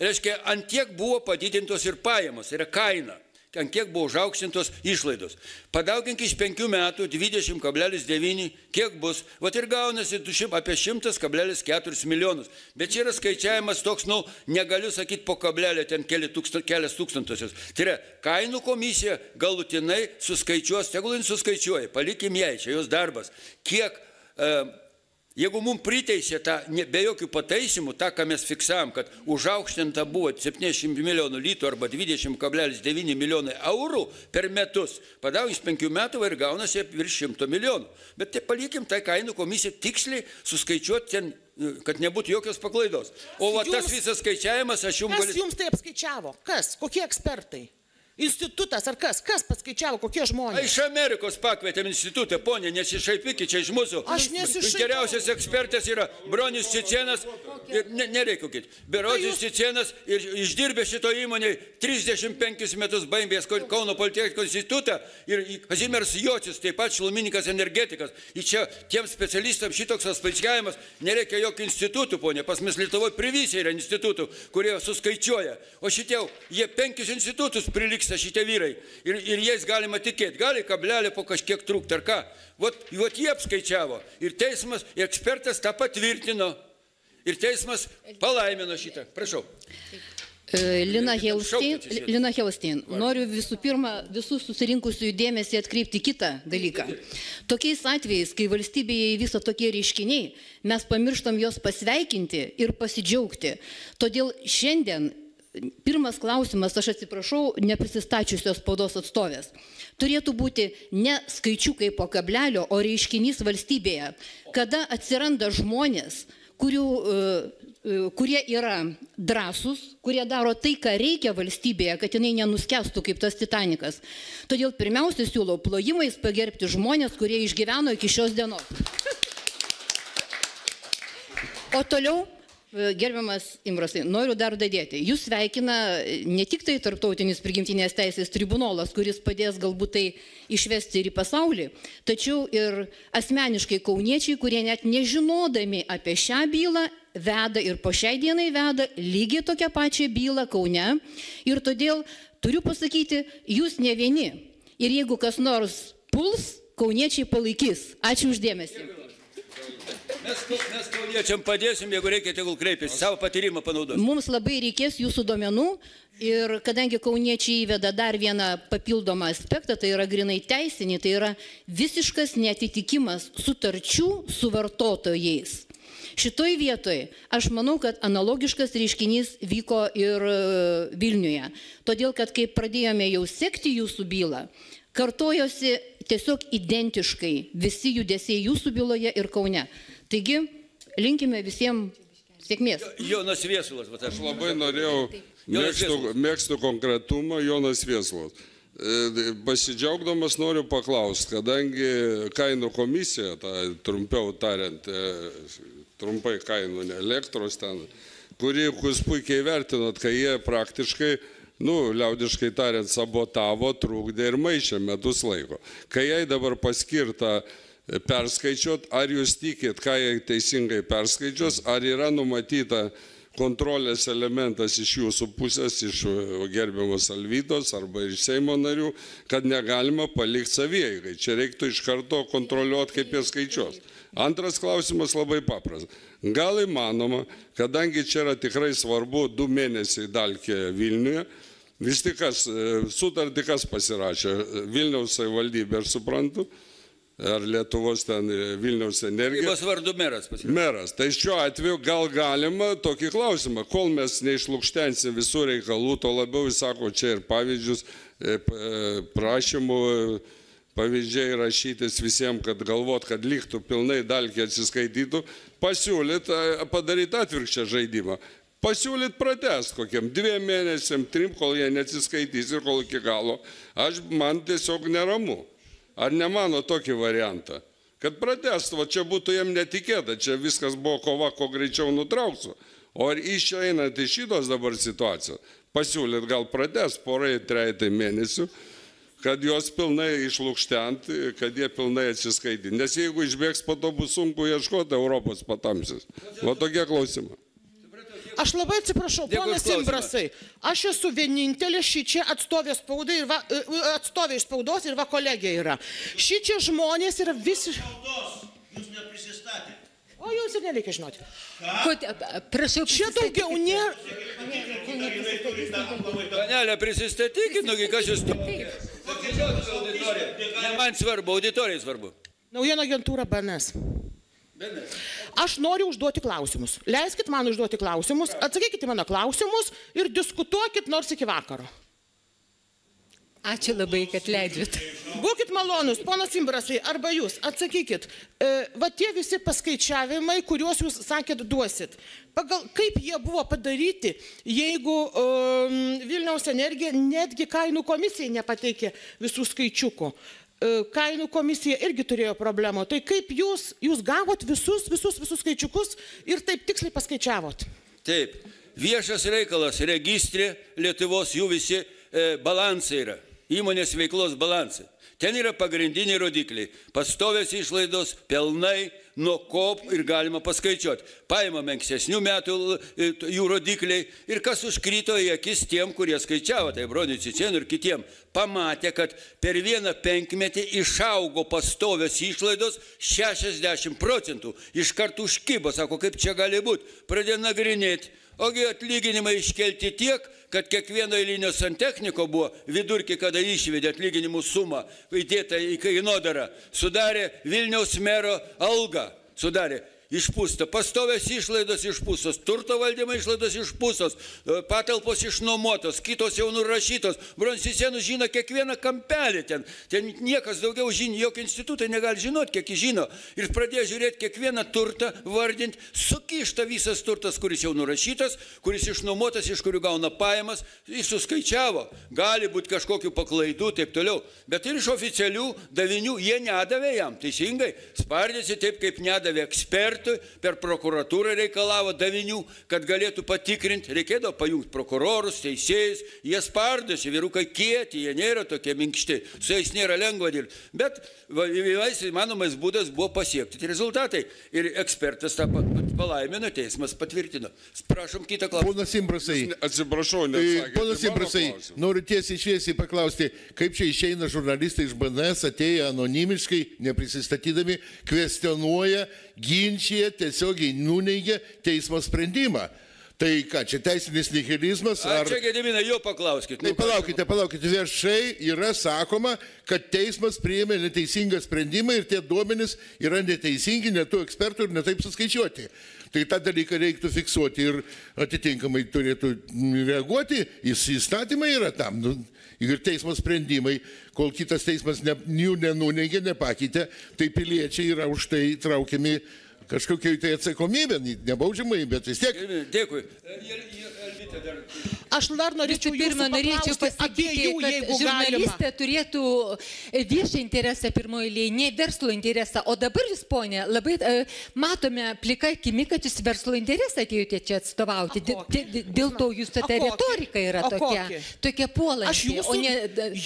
Reiškia, ant tiek buvo padidintos ir pajamos, yra kaina. ant kiek buvo užaukštintos išlaidos. Padaugink iš penkių metų dvidešimt kablelis devyni, kiek bus, vat ir gaunasi apie šimtas kablelis keturis milijonus. Bet čia yra skaičiavimas toks, nu, negaliu sakyti po kablelio, ten kelias tūkstantosios. Tai yra, kainų komisija galutinai suskaičiuos, tegul jis suskaičiuoja, palikim jai, čia jos darbas, kiek... E, Jeigu mums priteisė tą, be jokių pataisimų, tą, ką mes fiksavom, kad užaukštinta buvo septyniasdešimt milijonų litų arba dvidešimt kablelis devyni milijonai eurų per metus, padaugins penkių metų ir gaunasi virš šimto milijonų. Bet tai palikim tą kainų komisiją tiksliai suskaičiuoti ten, kad nebūtų jokios paklaidos. O va, tas visas skaičiavimas, aš jums... Kas jums taip skaičiavo? Kas? Kokie ekspertai? Institutas ar kas? Kas paskaičiavo, kokie žmonės? Iš Amerikos pakvietėm institutą, ponė, nesišaipykit čia iš mūsų. Aš nesišaipau. Geriausias ekspertas yra Bronius Cicėnas, nereikukit, Bronius Cicėnas išdirbė šito įmonėje trisdešimt penkis metus baigęs Kauno Politechnikos institutą ir Kazimieras Juocys, taip pat šilumininkas energetikas. Ir čia tiems specialistams šitoks paskaičiavimas nereikia jokių institutų, ponė, pas mes Lietuvoje privysiai yra institutų, kurie suskaičiuoja. O šitie, jie penkius institutus priliks šitie vyrai ir, ir jais galima tikėti, gali kablelį po kažkiek trūkti ar ką. Vat, vat jie apskaičiavo ir teismas, ir ekspertas tą patvirtino ir teismas palaimino šitą. Prašau. Lina Helstein, Lina Helstein, noriu visų pirma visų susirinkusių dėmesį atkreipti kitą dalyką. Tokiais atvejais, kai valstybėje visa tokie reiškiniai, mes pamirštam jos pasveikinti ir pasidžiaugti. Todėl šiandien pirmas klausimas, aš atsiprašau, neprisistačiusios spaudos atstovės. Turėtų būti ne skaičiukai po kablelio, o reiškinys valstybėje. Kada atsiranda žmonės, kurių, kurie yra drąsūs, kurie daro tai, ką reikia valstybėje, kad jinai nenuskęstų kaip tas Titanikas. Todėl pirmiausia siūlau plojimais pagerbti žmonės, kurie išgyveno iki šios dienos. O toliau... Gerbiamas Imbrasai, noriu dar dadėti. Jūs sveikina ne tik tai tarptautinis prigimtinės teisės tribunolas, kuris padės galbūt tai išvesti ir į pasaulį, tačiau ir asmeniškai kauniečiai, kurie net nežinodami apie šią bylą veda ir po šiai dienai veda lygiai tokią pačią bylą Kaune. Ir todėl turiu pasakyti, jūs ne vieni. Ir jeigu kas nors puls, kauniečiai palaikys. Ačiū uždėmesį. Mes kauniečiam padėsim, jeigu reikia, tegul kreipėsi, savo patyrimą panaudosim. Mums labai reikės jūsų duomenų ir kadangi kauniečiai įveda dar vieną papildomą aspektą, tai yra grinai teisinį, tai yra visiškas neatitikimas sutarčių su vartotojais. Šitoj vietoj aš manau, kad analogiškas reiškinys vyko ir Vilniuje, todėl kad kai pradėjome jau sekti jūsų bylą, kartojosi tiesiog identiškai visi judesiai jūsų byloje ir Kaune. Taigi, linkime visiems sėkmės. Jonas Viesulas, bet aš labai norėjau, mėgstu konkretumą, Jonas Viesulas. Pasidžiaugdamas noriu paklausti, kadangi kainų komisija, ta, trumpiau tariant, trumpai kainų, ne, elektros ten, kurį jūs puikiai vertinat, kai jie praktiškai, nu, liaudiškai tariant, sabotavo, trukdė ir maišė metus laiko. Kai jai dabar paskirta perskaičiuot, ar jūs tikit, ką jai teisingai perskaičiuos, ar yra numatyta kontrolės elementas iš jūsų pusės, iš gerbiamos Alvytos arba iš Seimo narių, kad negalima palikti savieigai. Čia reiktų iš karto kontroliuoti, kaip jie skaičiuos. Antras klausimas labai paprastas. Gal įmanoma, kadangi čia yra tikrai svarbu du mėnesiai Dalkėje Vilniuje, vis tik kas, sutartį kas pasirašė, Vilniaus savivaldybė, aš suprantu, ar Lietuvos ten Vilniaus energija. Vilniaus vardu meras pasirašė. Meras. Tai šiuo atveju gal galima tokį klausimą, kol mes neišlukštensim visų reikalų, to labiau jis sako čia ir pavyzdžius, prašymų, pavyzdžiai rašytis visiems, kad galvot, kad liktų pilnai Dalkė atsiskaitytų, pasiūlyt padaryti atvirkščią žaidimą. Pasiūlyt pratęs kokiam dviem mėnesiam, trim, kol jie neatsiskaitys ir kol iki galo. Aš man tiesiog neramu. Ar nemano tokį variantą? Kad pratęs, va čia būtų jam netikėta, čia viskas buvo kova, ko greičiau nutrauksiu. O ar išeinant iš šitos dabar situacijos, pasiūlyt gal pratęs porai, trejai mėnesių, kad jos pilnai išlukštent, kad jie pilnai atsiskaitė. Nes jeigu išbėgs, po to bus sunku ieškoti Europos patamsis. Va tokie klausimai. Aš labai atsiprašau, ponas Imbrasai, aš esu vienintelė šičia atstovė spaudai ir va, atstovė iš spaudos ir va kolegė yra. Šičia žmonės yra visi... Jūs neprisistatėte. O jūs ir nereikia žinoti. Prašau, čia daugiau nėra... Panelė, prisistatykit, nugi, kas jūs tokia? Ne man svarbu, auditorijai svarbu. Naujienų agentūra B N S. Aš noriu užduoti klausimus. Leiskit man užduoti klausimus, atsakykite mano klausimus ir diskutuokit nors iki vakaro. Ačiū labai, kad leidžiat. Būkit malonus, ponas Imbrasai, arba jūs, atsakykit. E, va tie visi paskaičiavimai, kuriuos jūs sakėt duosit. Pagal kaip jie buvo padaryti, jeigu e, Vilniaus energija netgi kainų komisijai nepateikė visų skaičiukų. Kainų komisija irgi turėjo problemų. Tai kaip jūs, jūs gavot visus, visus, visus skaičiukus ir taip tiksliai paskaičiavot? Taip. Viešas reikalas, registrė Lietuvos jų visi e, balansai yra. Įmonės veiklos balansai. Ten yra pagrindiniai rodikliai. Pastovės išlaidos, pelnai, nuo ko ir galima paskaičiuoti. Paimame ankstesnių metų jų rodikliai ir kas užkrito į akis tiem, kurie skaičiavo, tai Broniui Cicėnui ir kitiem, pamatė, kad per vieną penkmetį išaugo pastovės išlaidos šešiasdešimt procentų. Iš karto užkibo, sako, kaip čia gali būti, pradėjo nagrinėti. Ogi atlyginimai iškelti tiek, kad kiekvieno eilinio santechniko buvo vidurki, kada išvedė atlyginimų sumą, įdėta į kainodarą, sudarė Vilniaus mero algą, sudarė išpūstą, pastovės išlaidos išpūstos, turto valdymo išlaidos išpūstos, patalpos išnuomotos, kitos jau nurašytos. Bronius Cicėnas žino kiekvieną kampelį ten, ten niekas daugiau žino, jokio institutai negali žinoti, kiek jis žino. Ir pradėjo žiūrėti kiekvieną turtą, vardinti, sukišta visas turtas, kuris jau nurašytas, kuris išnuomotas, iš kurių gauna pajamas, jis suskaičiavo, gali būti kažkokių paklaidų, taip toliau. Bet ir iš oficialių davinių jie nedavė jam, teisingai, spardėsi taip, kaip nedavė ekspertai, per prokuratūrą reikalavo davinių, kad galėtų patikrinti, reikėdavo pajungti prokurorus, teisėjus, jie spardosi, vyrukai kieti, jie nėra tokie minkšti, su jais nėra lengva dirbti. Bet įvairiais įmanomais būdas buvo pasiekti rezultatai ir ekspertas tą palaimino, teismas patvirtino. Prašom kitą klausimą. Ponas Imbrasai, atsiprašau, neatsakėte. Ponas Imbrasai, noriu tiesiai šviesiai paklausti, kaip čia išeina žurnalistai iš B N S, atėję anonimiškai, neprisistatydami, kvestionuoja, ginčia, tiesiogiai nuneigia teismo sprendimą. Tai ką, čia teisinis nihilizmas ar... Ar čia, Gedimina, jo paklauskite. Tai palaukite, palaukite. Viešai yra sakoma, kad teismas priėmė neteisingą sprendimą ir tie duomenys yra neteisingi, ne tų ekspertų ir netaip suskaičiuoti. Tai tą dalyką reiktų fiksuoti ir atitinkamai turėtų reaguoti. Įstatymai yra tam. Ir teismo sprendimai, kol kitas teismas jų nenuneigia, nepakeitė, tai piliečiai yra už tai traukiami kažkokiai tai atsakomybė, nebaudžiamai, bet vis tiek. Dėkui. Aš dar norėčiau jūsų paklausti apie jų, jeigu galima. Žurnalistė turėtų viešą interesą pirmoji eilėje, ne verslo interesą. O dabar jūs, ponė, labai matome pliką akimi, kad jūs verslo interesą atėjote čia atstovauti. Dėl to jūsų ta retorika yra tokia. Tokia puolanti.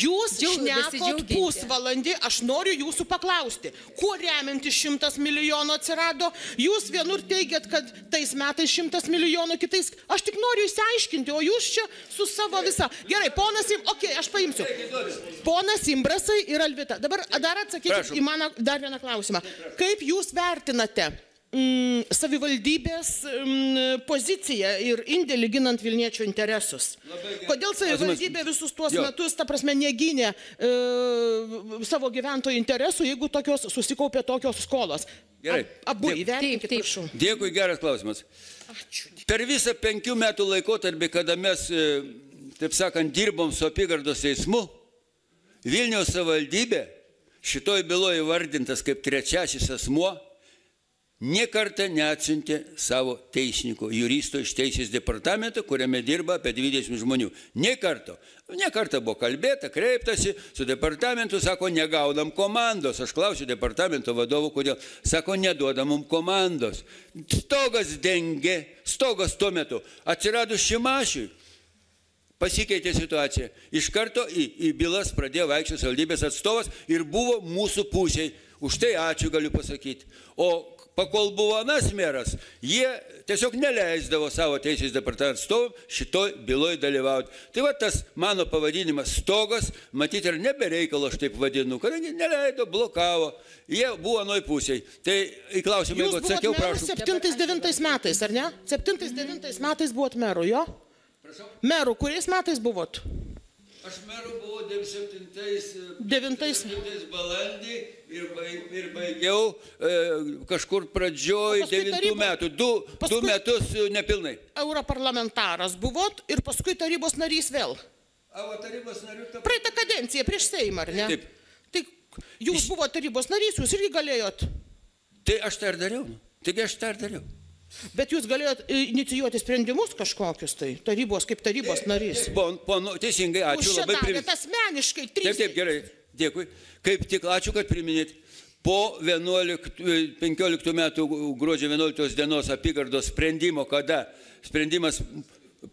Jūs šnekot pusvalandį, aš noriu jūsų paklausti. Kuo remiantis šimtas milijonų atsirado? Jūs vienur teigiat, kad tais metais šimtas milijonų, kitais... Aš tik noriu išsiaiškinti, o jūs čia su savo visa... Gerai, ponas Imbrasai... Okei, aš paimsiu. Ponas Imbrasai ir Alvyta. Dabar dar atsakykit į mano dar vieną klausimą. Kaip jūs vertinate m, savivaldybės m, poziciją ir indėlį ginant vilniečių interesus? Kodėl savivaldybė visus tuos metus, ta prasme, negynė e, savo gyventojų interesų, jeigu tokios susikaupė tokios skolos? Gerai. Abu įvertinkit, prašau. Dėkui, geras klausimas. Ačiū. Per visą penkių metų laikotarpį, kada mes, taip sakant, dirbom su apygardos teismu, Vilniaus savivaldybė, šitoj byloje vardintas kaip trečiasis asmuo, niekartą neatsiuntė savo teisininko, juristo iš teisės departamento, kuriame dirba apie dvidešimt žmonių. Niekarto. Niekartą buvo kalbėta, kreiptasi su departamentu, sako, negaunam komandos. Aš klausiu departamento vadovų, kodėl. Sako, neduodam mums komandos. Stogas dengė, stogas tuo metu. Atsiradus Šimašiui, pasikeitė situacija. Iš karto į, į bylas pradėjo vaikščios valdybės atstovas ir buvo mūsų pusėj. Už tai ačiū galiu pasakyti. O pakol buvo anas meras, jie tiesiog neleisdavo savo teisės departamento atstovų šitoj byloj dalyvauti. Tai va tas mano pavadinimas stogas, matyti ir nebereikalo aš taip vadinu, kadangi neleido, blokavo, jie buvo anoj pusėj. Tai į klausimą, jeigu atsakiau, prašau. Jūs buvot septyniasdešimt devintais metais, ar ne? septyniasdešimt devintais metais buvot meru, jo? Prašau? Meru, kuriais metais buvot? Aš meru buvau devyniasdešimt septintais balandį ir baigiau kažkur pradžioj devintų metų, du metus nepilnai. Europarlamentaras buvot ir paskui tarybos narys vėl. Praeitą kadenciją prieš Seimą, ar ne? Taip. Tai jūs buvo tarybos narys, jūs irgi galėjot? Tai aš tai ir dariau, taigi aš tai ir dariau. Bet jūs galėjot inicijuoti sprendimus kažkokius, tai tarybos, kaip tarybos narys. Teisingai, ačiū labai priminėti. Už šitą, bet asmeniškai trys. Taip, taip, gerai, dėkui. Kaip tik, ačiū, kad priminėti. Po penkioliktų metų gruodžio vienuoliktos dienos apygardos sprendimo, kada sprendimas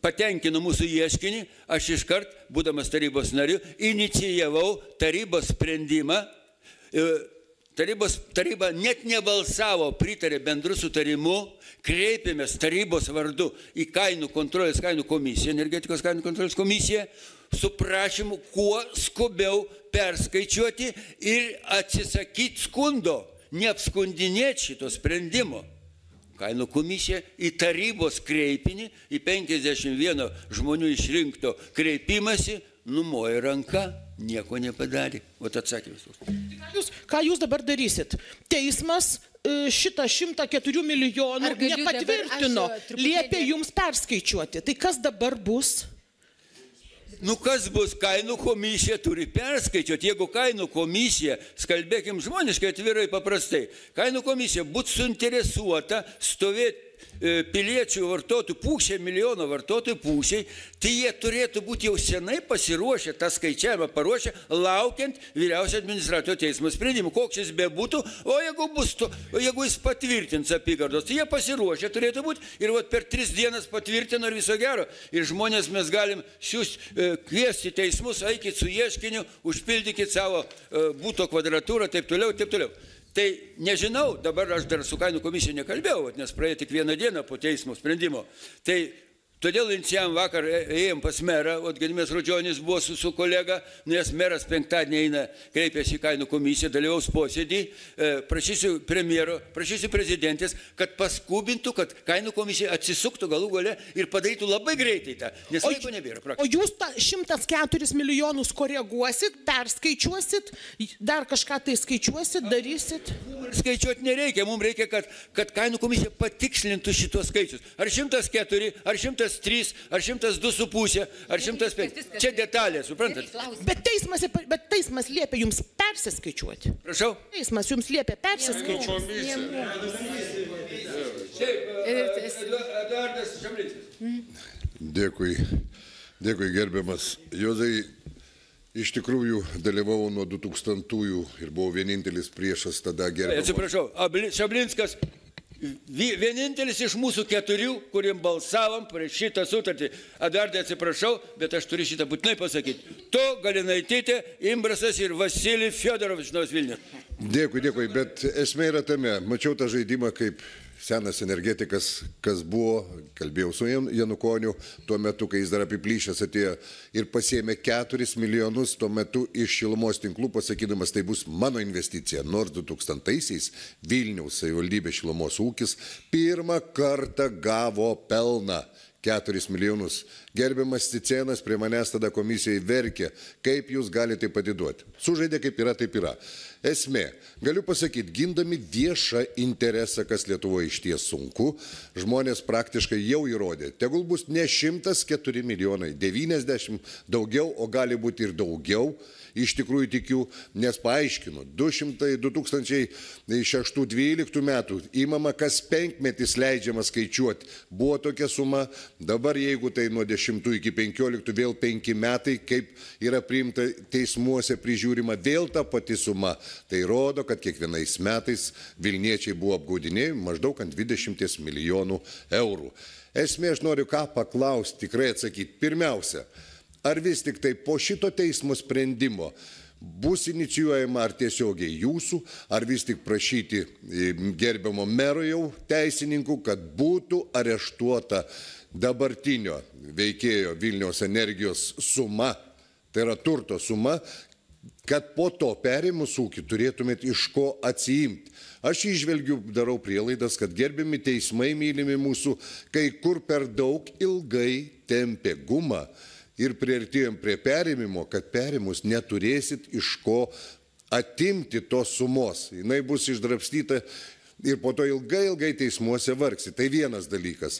patenkino mūsų ieškinį, aš iškart, būdamas tarybos nariu, inicijavau tarybos sprendimą. Taryba net nebalsavo, pritarė bendru sutarimu, kreipėmės tarybos vardu į kainų kontrolės kainų komisiją, energetikos kainų kontrolės komisiją, su prašymu kuo skubiau perskaičiuoti ir atsisakyti skundo, neapskundinėti šito sprendimo. Kainų komisija į tarybos kreipinį, į penkiasdešimt vieno žmonių išrinkto kreipimąsi, numoja ranka, nieko nepadarė. Vat atsakymas. Ką jūs dabar darysit? Teismas šitą šimtą keturių milijonų nepatvirtino, liepė jums perskaičiuoti. Tai kas dabar bus? Nu kas bus, kainų komisija turi perskaičiuoti. Jeigu kainų komisija, skalbėkim žmoniškai atvirai paprastai, kainų komisija būtų suinteresuota stovėti piliečių vartotojų pusė, milijono vartotojų pusė, tai jie turėtų būti jau senai pasiruošę, tą skaičiavimą paruošę, laukiant vyriausio administracijos teismo sprendimų, koks jis bebūtų, o jeigu bus to, jeigu jis patvirtins apygardos, tai jie pasiruošę turėtų būti ir vat per tris dienas patvirtino ir viso gero. Ir žmonės mes galim siūsti, kviesti teismus, eikit su ieškiniu, užpildykit savo būto kvadratūrą, taip toliau, taip toliau. Tai nežinau, dabar aš dar su kainų komisija nekalbėjau, nes praėjo tik vieną dieną po teismo sprendimo. Tai todėl inicijavom vakar, ėjom pas merą, o Gediminės Rudžionis buvo su, su kolega, nes meras penktadienį eina, kreipėsi į kainų komisiją, dalyvaus posėdį, e, prašysiu premjero, prašysiu prezidentės, kad paskubintų, kad kainų komisija atsisuktų galų gale ir padarytų labai greitai tą, nes laiko nebėra praktiškai. O jūs tą šimtą keturis milijonus koreguosit, perskaičiuosit, dar kažką tai skaičiuosit, darysit? Skaičiuoti nereikia, mums reikia, kad, kad kainų komisija patikslintų šitos skaičius. Ar šimtas keturi, ar šimtas trys, ar šimtas du su puse, ar šimtas penki. Čia detalė, suprantat? Bet teismas, bet teismas liepia jums persiskaičiuoti. Prašau? Teismas jums liepia persiskaičiuoti. Dėkui, dėkui gerbiamas Jozai. Iš tikrųjų, dalyvau nuo du tūkstantųjų ir buvau vienintelis priešas tada gerbiamas. Atsiprašau, Šablinskas vienintelis iš mūsų keturių, kuriem balsavom prieš šitą sutartį. Adardai, atsiprašau, bet aš turiu šitą būtinai pasakyti. Tu, Galinaitytė, Imbrasas ir Vasilij Fiodorovas iš Vilniaus. Dėkui, dėkui, bet esmė yra tame. Mačiau tą žaidimą kaip senas energetikas, kas buvo, kalbėjau su Janukoniu, tuo metu, kai jis dar apiplyšęs atėjo ir pasiėmė keturis milijonus, tuo metu iš šilumos tinklų, pasakydamas, tai bus mano investicija. Nors du tūkstantaisiais Vilniaus savivaldybė šilumos ūkis pirmą kartą gavo pelną. keturis milijonus. Gerbiamas Cicėnas prie manęs tada komisijai verkė, kaip jūs galite padiduoti. Sužaidė kaip yra, taip yra. Esmė, galiu pasakyti, gindami viešą interesą, kas Lietuvoje išties sunku, žmonės praktiškai jau įrodė. Tegul bus ne šimtas keturi milijonai, devyniasdešimt daugiau, o gali būti ir daugiau. Iš tikrųjų tikiu, nes paaiškinu, du tūkstančiai šeštų dvyliktų metų įmama kas penkmetis leidžiama skaičiuoti. Buvo tokia suma, dabar jeigu tai nuo dešimtų iki penkioliktų vėl penki metai, kaip yra priimta teismuose prižiūrima vėl ta pati suma, tai rodo, kad kiekvienais metais vilniečiai buvo apgaudinėjami maždaug ant dvidešimties milijonų eurų. Esmė, aš noriu ką paklausti, tikrai atsakyti. Pirmiausia, ar vis tik tai po šito teismo sprendimo bus inicijuojama ar tiesiogiai jūsų, ar vis tik prašyti gerbiamo mero jau teisininkų, kad būtų areštuota dabartinio veikėjo Vilniaus energijos suma, tai yra turto suma, kad po to perėmus ūkį turėtumėt iš ko atsiimti. Aš įžvelgiu, darau prielaidas, kad gerbiami teismai, mylimi mūsų, kai kur per daug ilgai tempė gumą ir priartėjom prie perėmimo, kad perėmus neturėsit iš ko atimti tos sumos. Jinai bus išdrapstyta ir po to ilgai, ilgai teismuose vargsi. Tai vienas dalykas.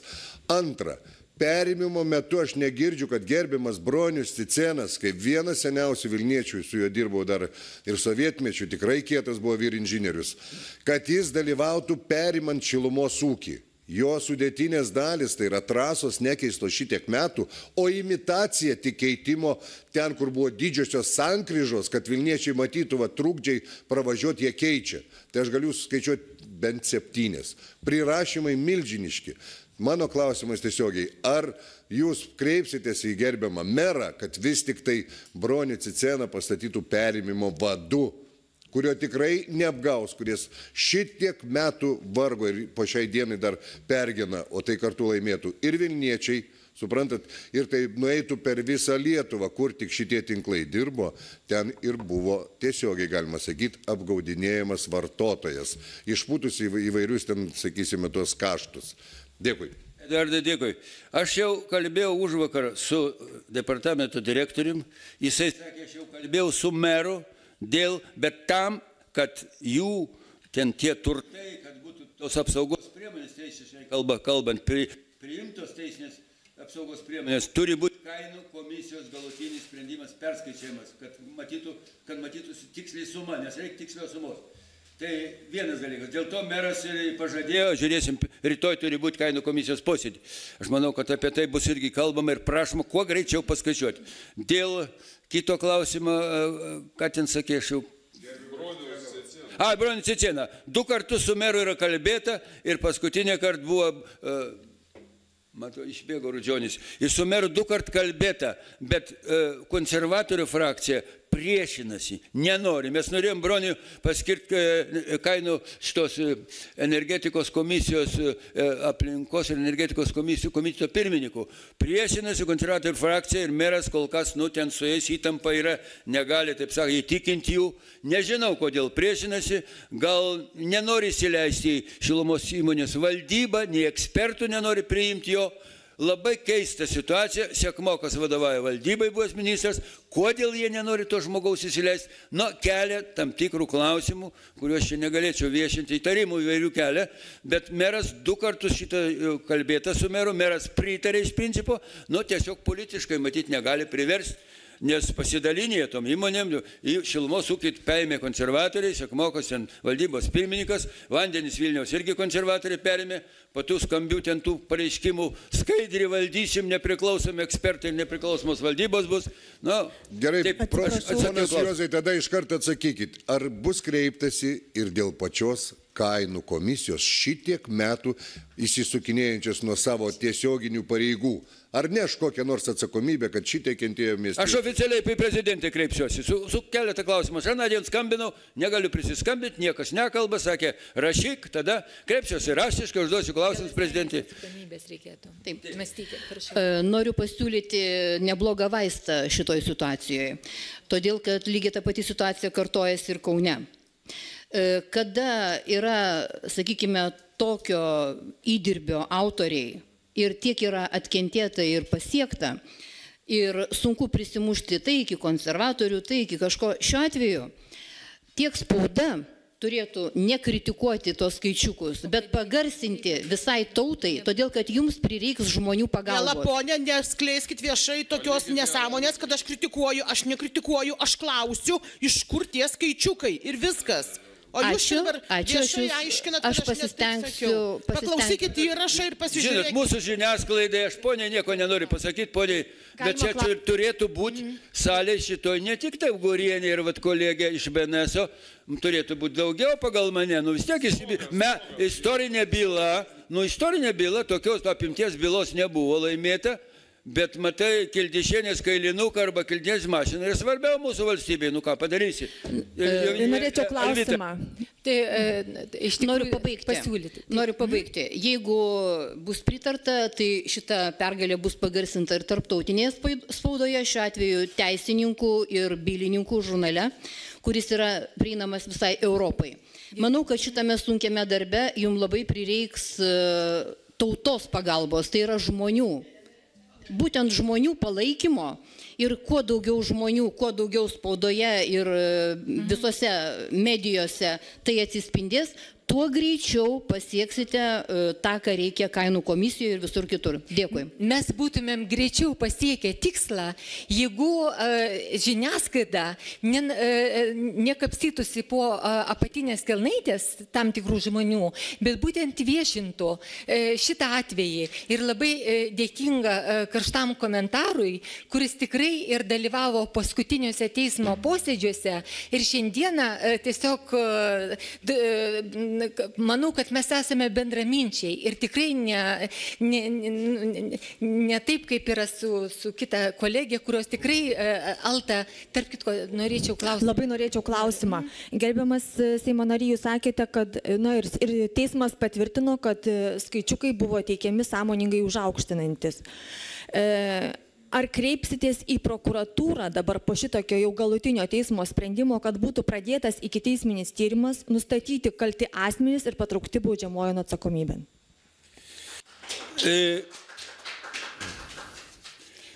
Antra, perėmimo metu aš negirdžiu, kad gerbiamas Bronius Cicėnas, kaip vienas seniausių Vilniečių, su juo dirbau dar ir sovietmečių, tikrai kietas buvo vyrinžinierius, kad jis dalyvautų perimant šilumos ūkį. Jo sudėtinės dalis, tai yra trasos nekeisto šitiek metų, o imitacija tik keitimo ten, kur buvo didžiosios sankryžos, kad Vilniečiai matytų, va, trukdžiai pravažiuoti, jie keičia. Tai aš galiu skaičiuoti bent septynės. Prirašymai milžiniški. Mano klausimas tiesiogiai, ar jūs kreipsitės į gerbiamą merą, kad vis tik tai Bronių Cicėną pastatytų perėmimo vadu, kurio tikrai neapgaus, kuris šitiek metų vargo ir po šiai dienai dar pergena, o tai kartu laimėtų ir Vilniečiai, suprantat, ir tai nueitų per visą Lietuvą, kur tik šitie tinklai dirbo, ten ir buvo tiesiogiai, galima sakyti, apgaudinėjamas vartotojas, išpūtus įvairius ten, sakysime, tuos kaštus. Dėkui. Eduardai, dėkui. Aš jau kalbėjau užvakar su departamento direktorium, jisai sakė, aš jau kalbėjau su meru, dėl, bet tam, kad jų ten tie turtai, kad būtų tos apsaugos priemonės, teisinė kalba, kalbant, pri, priimtos teisinės apsaugos priemonės, turi būti kainų komisijos galutinis sprendimas perskaičiamas, kad matytų, kad matytųsi tiksliai suma, nes reikia tikslios sumos. Tai vienas dalykas. Dėl to meras ir pažadėjo, žiūrėsim, rytoj turi būti kainų komisijos posėdį. Aš manau, kad apie tai bus irgi kalbama ir prašoma kuo greičiau paskaičiuoti. Dėl kito klausimo, ką ten sakė, aš jau... A, Bronių Cicėną. Du kartus su meru yra kalbėta ir paskutinė kart buvo... Matau, išbėgo Rudžionis. Jis su meru du kart kalbėta, bet konservatorių frakcija priešinasi, nenori. Mes norėjom Bronių paskirti kainų šitos energetikos komisijos, aplinkos ir energetikos komisijų komiteto pirmininkų. Priešinasi konservatorių frakcija ir meras kol kas, nu, ten su jais įtampa yra, negali, taip sakant, įtikinti jų. Nežinau, kodėl priešinasi, gal nenori įsileisti šilumos įmonės valdybą, nei ekspertų nenori priimti jo. Labai keista situacija, Sekmokas vadovauja valdybai, buvęs ministras, kodėl jie nenori to žmogaus įsileisti, nu, kelia tam tikrų klausimų, kuriuos čia negalėčiau viešinti, įtarimų įvairių kelia, bet meras du kartus šitą kalbėtą su meru, meras pritarė iš principo, nu, tiesiog politiškai matyti negali priversti, nes pasidalinėje tom įmonėm, šilumos ūkį paėmė konservatoriai, Sekmokas ten valdybos pirmininkas, vandenis Vilniaus irgi konservatoriai perėmė, patų skambių ten tų pareiškimų, skaidrį valdysim, nepriklausomi ekspertai ir nepriklausomos valdybos bus. Na, gerai, prašau, ponas Juozai, tada iš karto atsakykit, ar bus kreiptasi ir dėl pačios kainų komisijos šitiek metų įsisukinėjančios nuo savo tiesioginių pareigų? Ar neš kokią nors atsakomybę, kad šitie kentėjo miestiečiai? Aš oficialiai į prezidentę kreipsiuosi. Su, su keletą klausimų. Aš aną dieną skambinau, negaliu prisiskambinti, niekas nekalba, sakė, rašyk, tada kreipsiuosi raštiškai, užduosiu klausimus prezidentei. Atsakomybės reikėtų. Taip, mąstykite, prašau. Noriu pasiūlyti neblogą vaistą šitoj situacijoje, todėl kad lygiai ta pati situacija kartojasi ir Kaune. Kada yra, sakykime, tokio įdirbio autoriai, ir tiek yra atkentėta ir pasiekta, ir sunku prisimušti tai iki konservatorių, tai iki kažko. Šiuo atveju tiek spauda turėtų nekritikuoti tos skaičiukus, bet pagarsinti visai tautai, todėl kad jums prireiks žmonių pagalbos. Mela ponia, neskleiskit viešai tokios nesąmonės, kad aš kritikuoju, aš nekritikuoju, aš klausiu, iš kur tie skaičiukai ir viskas. O jūs šiandien viešai aiškinat, kad aš pasistengsiu. Paklausykit įrašą ir pasižiūrėkite. Žinot, mūsų žiniasklaidai, aš poniai nieko nenoriu pasakyti, poniai, bet čia turėtų būti salė šitoj, ne tik taip Gurienė ir vat kolegė iš B N S-o, turėtų būti daugiau pagal mane, nu vis tiek istorinė byla, nu istorinė byla, tokios apimties bylos nebuvo laimėta. Bet matai, Kildišienės kailinuką arba Kildienės mašiną ir svarbiau mūsų valstybėje, nu ką padarysi. Norėčiau klausimą. Noriu pabaigti. Noriu pabaigti. Jeigu bus pritarta, tai šita pergalė bus pagarsinta ir tarptautinėje spaudoje, šiuo atveju teisininkų ir bylininkų žurnale, kuris yra prieinamas visai Europai. Manau, kad šitame sunkiame darbe jums labai prireiks tautos pagalbos, tai yra žmonių. Būtent žmonių palaikymo ir kuo daugiau žmonių, kuo daugiau spaudoje ir visose medijose tai atsispindės, tuo greičiau pasieksite tą, ką reikia kainų komisijoje ir visur kitur. Dėkui. Mes būtumėm greičiau pasiekę tikslą, jeigu žiniasklaida nekapstytųsi po apatinės kelnaitės tam tikrų žmonių, bet būtent viešintų šitą atvejį. Ir labai dėkinga karštam komentarui, kuris tikrai ir dalyvavo paskutiniuose teismo posėdžiuose. Ir šiandieną tiesiog... Manau, kad mes esame bendraminčiai ir tikrai ne, ne, ne, ne taip, kaip yra su, su kita kolegė, kurios tikrai Alta, tarp kitko, norėčiau klausimą. Labai norėčiau klausimą. Gerbiamas Seimo nary, jūs sakėte, kad na, ir, ir teismas patvirtino, kad skaičiukai buvo teikiami sąmoningai užaukštinantis. E, Ar kreipsitės į prokuratūrą dabar po šitokio jau galutinio teismo sprendimo, kad būtų pradėtas ikiteisminis tyrimas, nustatyti kalti asmenys ir patraukti baudžiamojon atsakomybėn? E...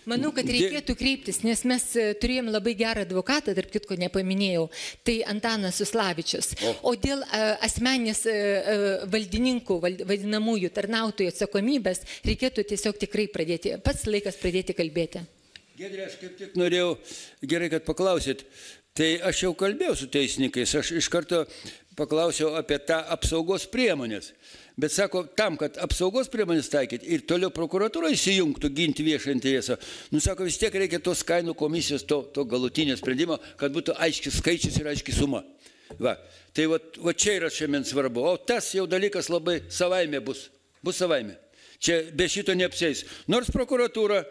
Manau, kad reikėtų kreiptis, nes mes turėjom labai gerą advokatą, tarp kitko nepaminėjau, tai Antanas Suslavičius. O dėl asmenės valdininkų, vadinamųjų tarnautojų atsakomybės reikėtų tiesiog tikrai pradėti, pats laikas pradėti kalbėti. Giedrė, aš kaip tik norėjau, gerai, kad paklausyt, tai aš jau kalbėjau su teisininkais, aš iš karto paklausiau apie tą apsaugos priemonės. Bet sako, tam, kad apsaugos priemonės taikyti ir toliau prokuratūra įsijungtų ginti viešą interesą, nu sako, vis tiek reikia tos kainų komisijos, to, to galutinio sprendimo, kad būtų aiškis skaičius ir aiški suma. Va, tai va, va čia yra šiandien svarbu, o tas jau dalykas labai savaime bus, bus savaime. Čia be šito neapsės. Nors prokuratūra,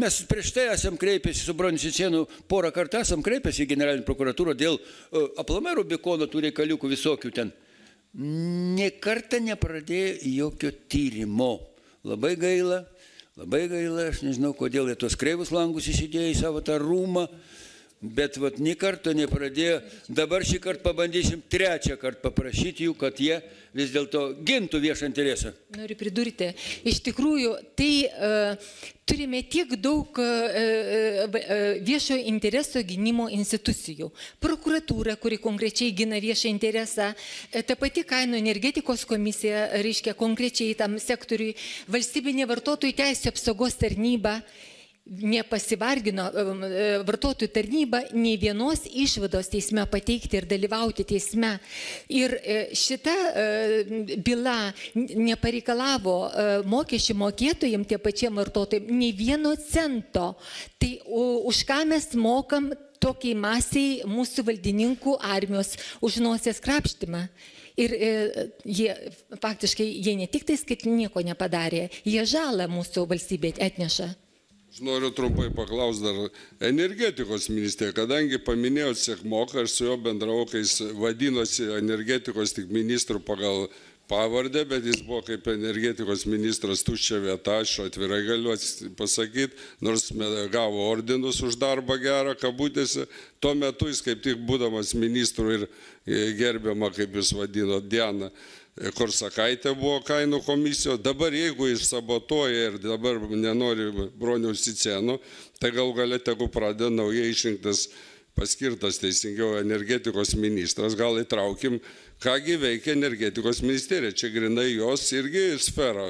mes prieš tai esam kreipęsi su Broniu Cicėnu, porą kartą esam kreipęsi į generalinį prokuratūrą dėl aplamai Rubikono tų reikaliukų visokių ten. Niekartą nepradėjo jokio tyrimo. Labai gaila, labai gaila, aš nežinau, kodėl jie tos kreivus langus įsidėjo į savo tą rūmą, bet vat niekartą nepradėjo. Dabar šį kartą pabandysim trečią kartą paprašyti jų, kad jie vis dėlto gintų viešą interesą. Noriu pridurti, iš tikrųjų, tai... Uh, Turime tiek daug viešojo intereso gynimo institucijų. Prokuratūra, kuri konkrečiai gina viešą interesą, ta pati kainų energetikos komisija, reiškia konkrečiai tam sektoriui, valstybinė vartotojų teisių apsaugos tarnyba. Nepasivargino vartotojų tarnyba nei vienos išvados teisme pateikti ir dalyvauti teisme. Ir šita byla nepareikalavo mokesčių mokėtojams, tie pačiam vartotojams, nei vieno cento. Tai už ką mes mokam tokiai masiai mūsų valdininkų armijos už nosies krapštimą? Ir jie faktiškai, jie ne tik tais, kad nieko nepadarė, jie žalą mūsų valstybė atneša. Aš noriu trumpai paklausti dar energetikos ministeriją, kadangi paminėjau Sekmoką, aš su jo bendravau, kai jis vadinosi energetikos tik ministrų pagal pavardę, bet jis buvo kaip energetikos ministras tuščia vieta, aš atvirai galiu pasakyti, nors gavo ordinus už darbą gerą, kabutėse. Tuo metu jis kaip tik būdamas ministru ir gerbiama, kaip jūs vadinot, Diana Korsakaitė buvo kainų komisijo. Dabar jeigu jis sabotuoja ir dabar nenori Broniaus Cicėno, tai gal galia tegu pradeda naujai išrinktas, paskirtas teisingiau energetikos ministras. Gal įtraukim, kągi veikia energetikos ministerija. Čia grinai jos irgi sfera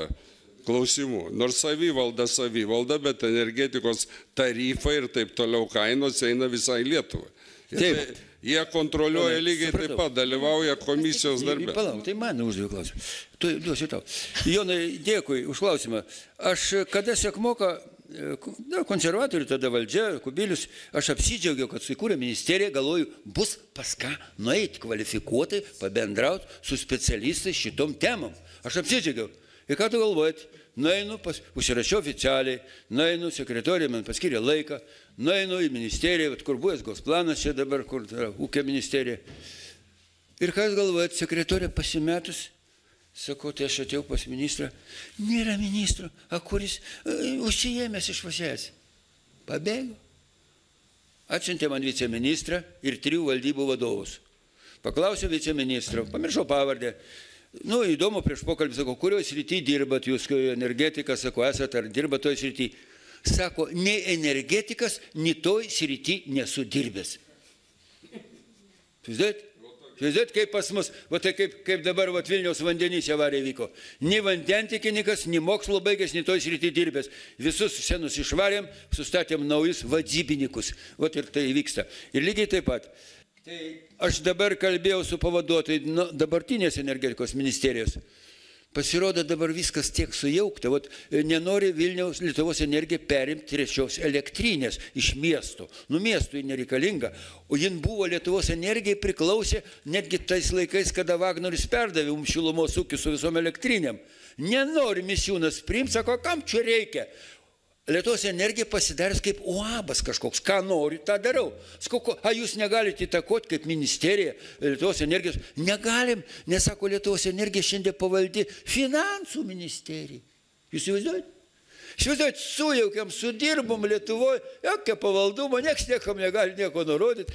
klausimų. Nors savivalda savivalda, bet energetikos tarifai ir taip toliau kainos eina visai Lietuvai. Taip. Jie kontroliuoja lygiai taip pat, dalyvauja komisijos darbe. Palauk, tai man uždavė klausimą. Tu duosiu tau. Jonai, dėkui už klausimą. Aš kada Sekmoka, konservatorių tada valdžia, Kubilius, aš apsidžiaugiau, kad suikūrė ministerija, galvoju, bus pas ką nueiti kvalifikuotai, pabendrauti su specialistais šitom temom. Aš apsidžiaugiau. Ir ką tu galvojat? nainu, pas, užsirašiau oficialiai, nainu, sekretorija man paskyrė laiką, nainu į ministeriją, vat, kur buvęs gaus planas čia dabar, kur yra ūkio ministerija. Ir kas galvojat, sekretorija pasimetus, sakau, tai aš atėjau pas ministrą, nėra ministro, a kuris užsijėmės išvažiavęs. Pabėgo. Atsiuntė man viceministrą ir trijų valdybų vadovus. Paklausiau viceministro, pamiršau pavardę. Nu, įdomu, prieš pokalbį sako, kurioje srityje dirbat jūs, energetika, sako, esat ar dirbat toje srityje. Sako, nei energetikas, nei toj srityje nesu dirbęs. Žiūrėt? Žiūrėt, kaip pas mus, va tai kaip, kaip dabar va, Vilniaus vandenys avarija vyko. Nei vandentikininkas, nei mokslo baigęs, nei toj srityje dirbęs. Visus senus išvarėm, sustatėm naujus vadybininkus. Vat ir tai vyksta. Ir lygiai taip pat. Tai aš dabar kalbėjau su pavaduotojai nu, dabartinės energetikos ministerijos. Pasirodo dabar viskas tiek sujaukta. Vat, nenori Vilniaus Lietuvos energiją perimti trečios elektrinės iš miesto. Nu miestui nereikalinga. O jin buvo Lietuvos energijai priklausė netgi tais laikais, kada Vagnoris perdavė mums šilumos ūkį su visom elektrinėm. Nenori Misiūnas priimti, sako, kam čia reikia? Lietuvos energija pasidarys kaip uabas kažkoks, ką noriu, tą darau. Skoko, a jūs negalite įtakoti kaip ministerija Lietuvos energijos? Negalim, nesako Lietuvos energija šiandien pavaldi finansų ministerijai. Jūs įsivaizduojate? Įsivaizduojate, sujaukiam, sudirbom Lietuvoje, jokia pavaldumo, nieks niekam negali nieko nurodyti,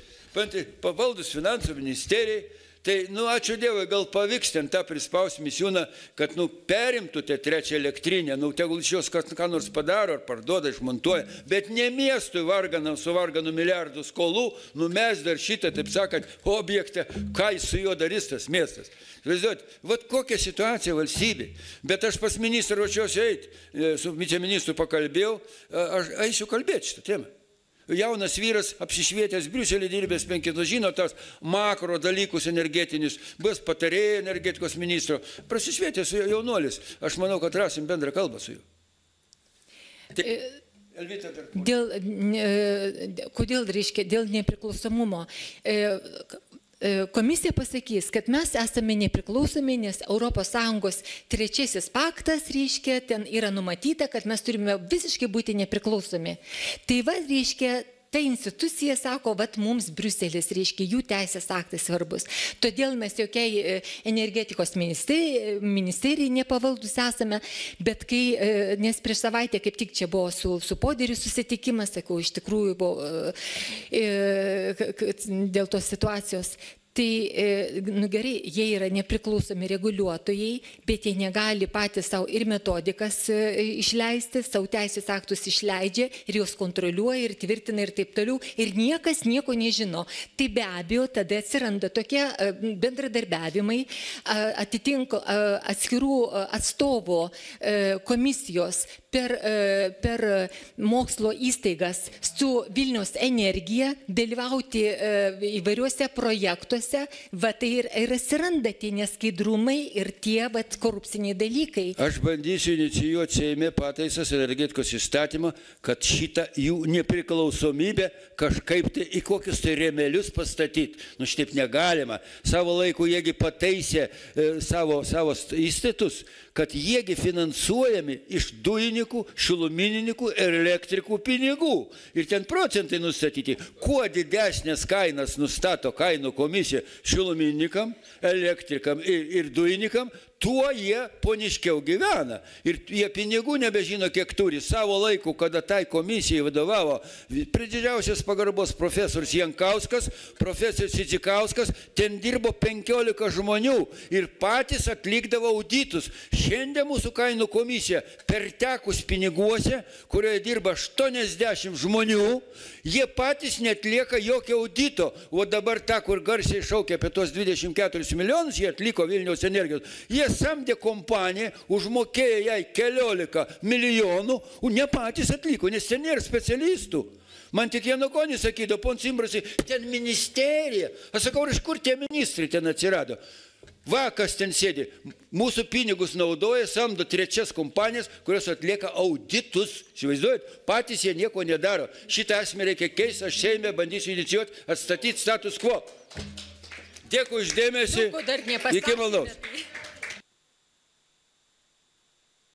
pavaldus finansų ministerijai. Tai, nu, ačiū Dievui, gal pavyks ten tą prispaus Misiūną, kad, nu, perimtų tą trečią elektrinę, nu, tegul iš jos ką nors padaro, ar parduoda, išmontuoja, bet ne miestui varganam su varganu milijardų skolų, nu, mes dar šitą, taip sakant, objektą, ką jis su juo darys tas miestas. Vaizduot, vat kokia situacija valstybė, bet aš pas ministrą ruošiuosi eiti, su viceministru pakalbėjau, aš eisiu kalbėti šitą temą. Jaunas vyras, apsišvietęs Briuselį, dirbęs penkino, žino tas makro dalykus energetinius, bus patarėjai energetikos ministro, prasišvietęs jaunuolis. Aš manau, kad rasim bendrą kalbą su juo. Tai, Elvyta, dar... Dėl, ne, kodėl reiškia, dėl nepriklausomumo. E, Komisija pasakys, kad mes esame nepriklausomi, nes Europos Sąjungos trečiasis paktas, reiškia, ten yra numatyta, kad mes turime visiškai būti nepriklausomi. Tai va, reiškia, ta institucija sako, vat mums Briuselis, reiškia, jų teisės aktai svarbus. Todėl mes jokiai energetikos ministerijai, ministerijai nepavaldus esame, bet kai, nes prieš savaitę kaip tik čia buvo su, su poderiu susitikimas, sakau, iš tikrųjų buvo e, dėl tos situacijos. Tai, nu gerai, jie yra nepriklausomi reguliuotojai, bet jie negali patys savo ir metodikas išleisti, savo teisės aktus išleidžia ir jos kontroliuoja ir tvirtina ir taip toliau, ir niekas nieko nežino. Tai be abejo, tada atsiranda tokie bendradarbiavimai, atitinka atskirų atstovo komisijos per, per mokslo įstaigas su Vilniaus energija dalyvauti įvairiuose projektuose. Va tai ir, ir atsiranda tie neskaidrumai ir tie va, korupciniai dalykai. Aš bandysiu inicijuoti Seime pataisas energetikos įstatymą, kad šitą jų nepriklausomybę kažkaip tai į kokius tai remelius pastatyti. Nu šitaip negalima. Savo laiku jiegi pataisė e, savo, savo įstatus, kad jiegi finansuojami iš dujininkų, šilumininkų ir elektrikų pinigų. Ir ten procentai nustatyti. Kuo didesnės kainas nustato kainų komisija, šilumininkam, elektrikam ir, ir duinikam, tuo jie poniškiau gyvena. Ir jie pinigų nebežino, kiek turi. Savo laiku, kada tai komisijai vadovavo prie didžiausios pagarbos profesorius Jankauskas, profesorius Cicikauskas, ten dirbo penkiolika žmonių ir patys atlikdavo auditus. Šiandien mūsų kainų komisija pertekus piniguose, kurioje dirba aštuoniasdešimt žmonių, jie patys netlieka jokio audito. O dabar ta, kur garsiai šaukia apie tos dvidešimt keturis milijonus, jie atliko Vilniaus energijos. Jie samdė kompaniją, užmokėjo jai keliolika milijonų, o ne patys atliko, nes ten nėra specialistų. Man tik Janukonis sakydavo, pons Imbrasai, ten ministerija. Aš sakau, iš kur tie ministrai ten atsirado? Va, kas ten sėdi, mūsų pinigus naudoja, samdo trečias kompanijas, kurios atlieka auditus, įsivaizduojat, patys jie nieko nedaro. Šitą esmę reikia keisti, aš Seime bandysiu inicijuoti, atstatyti status quo. Dėkui uždėmesi, iki malonaus.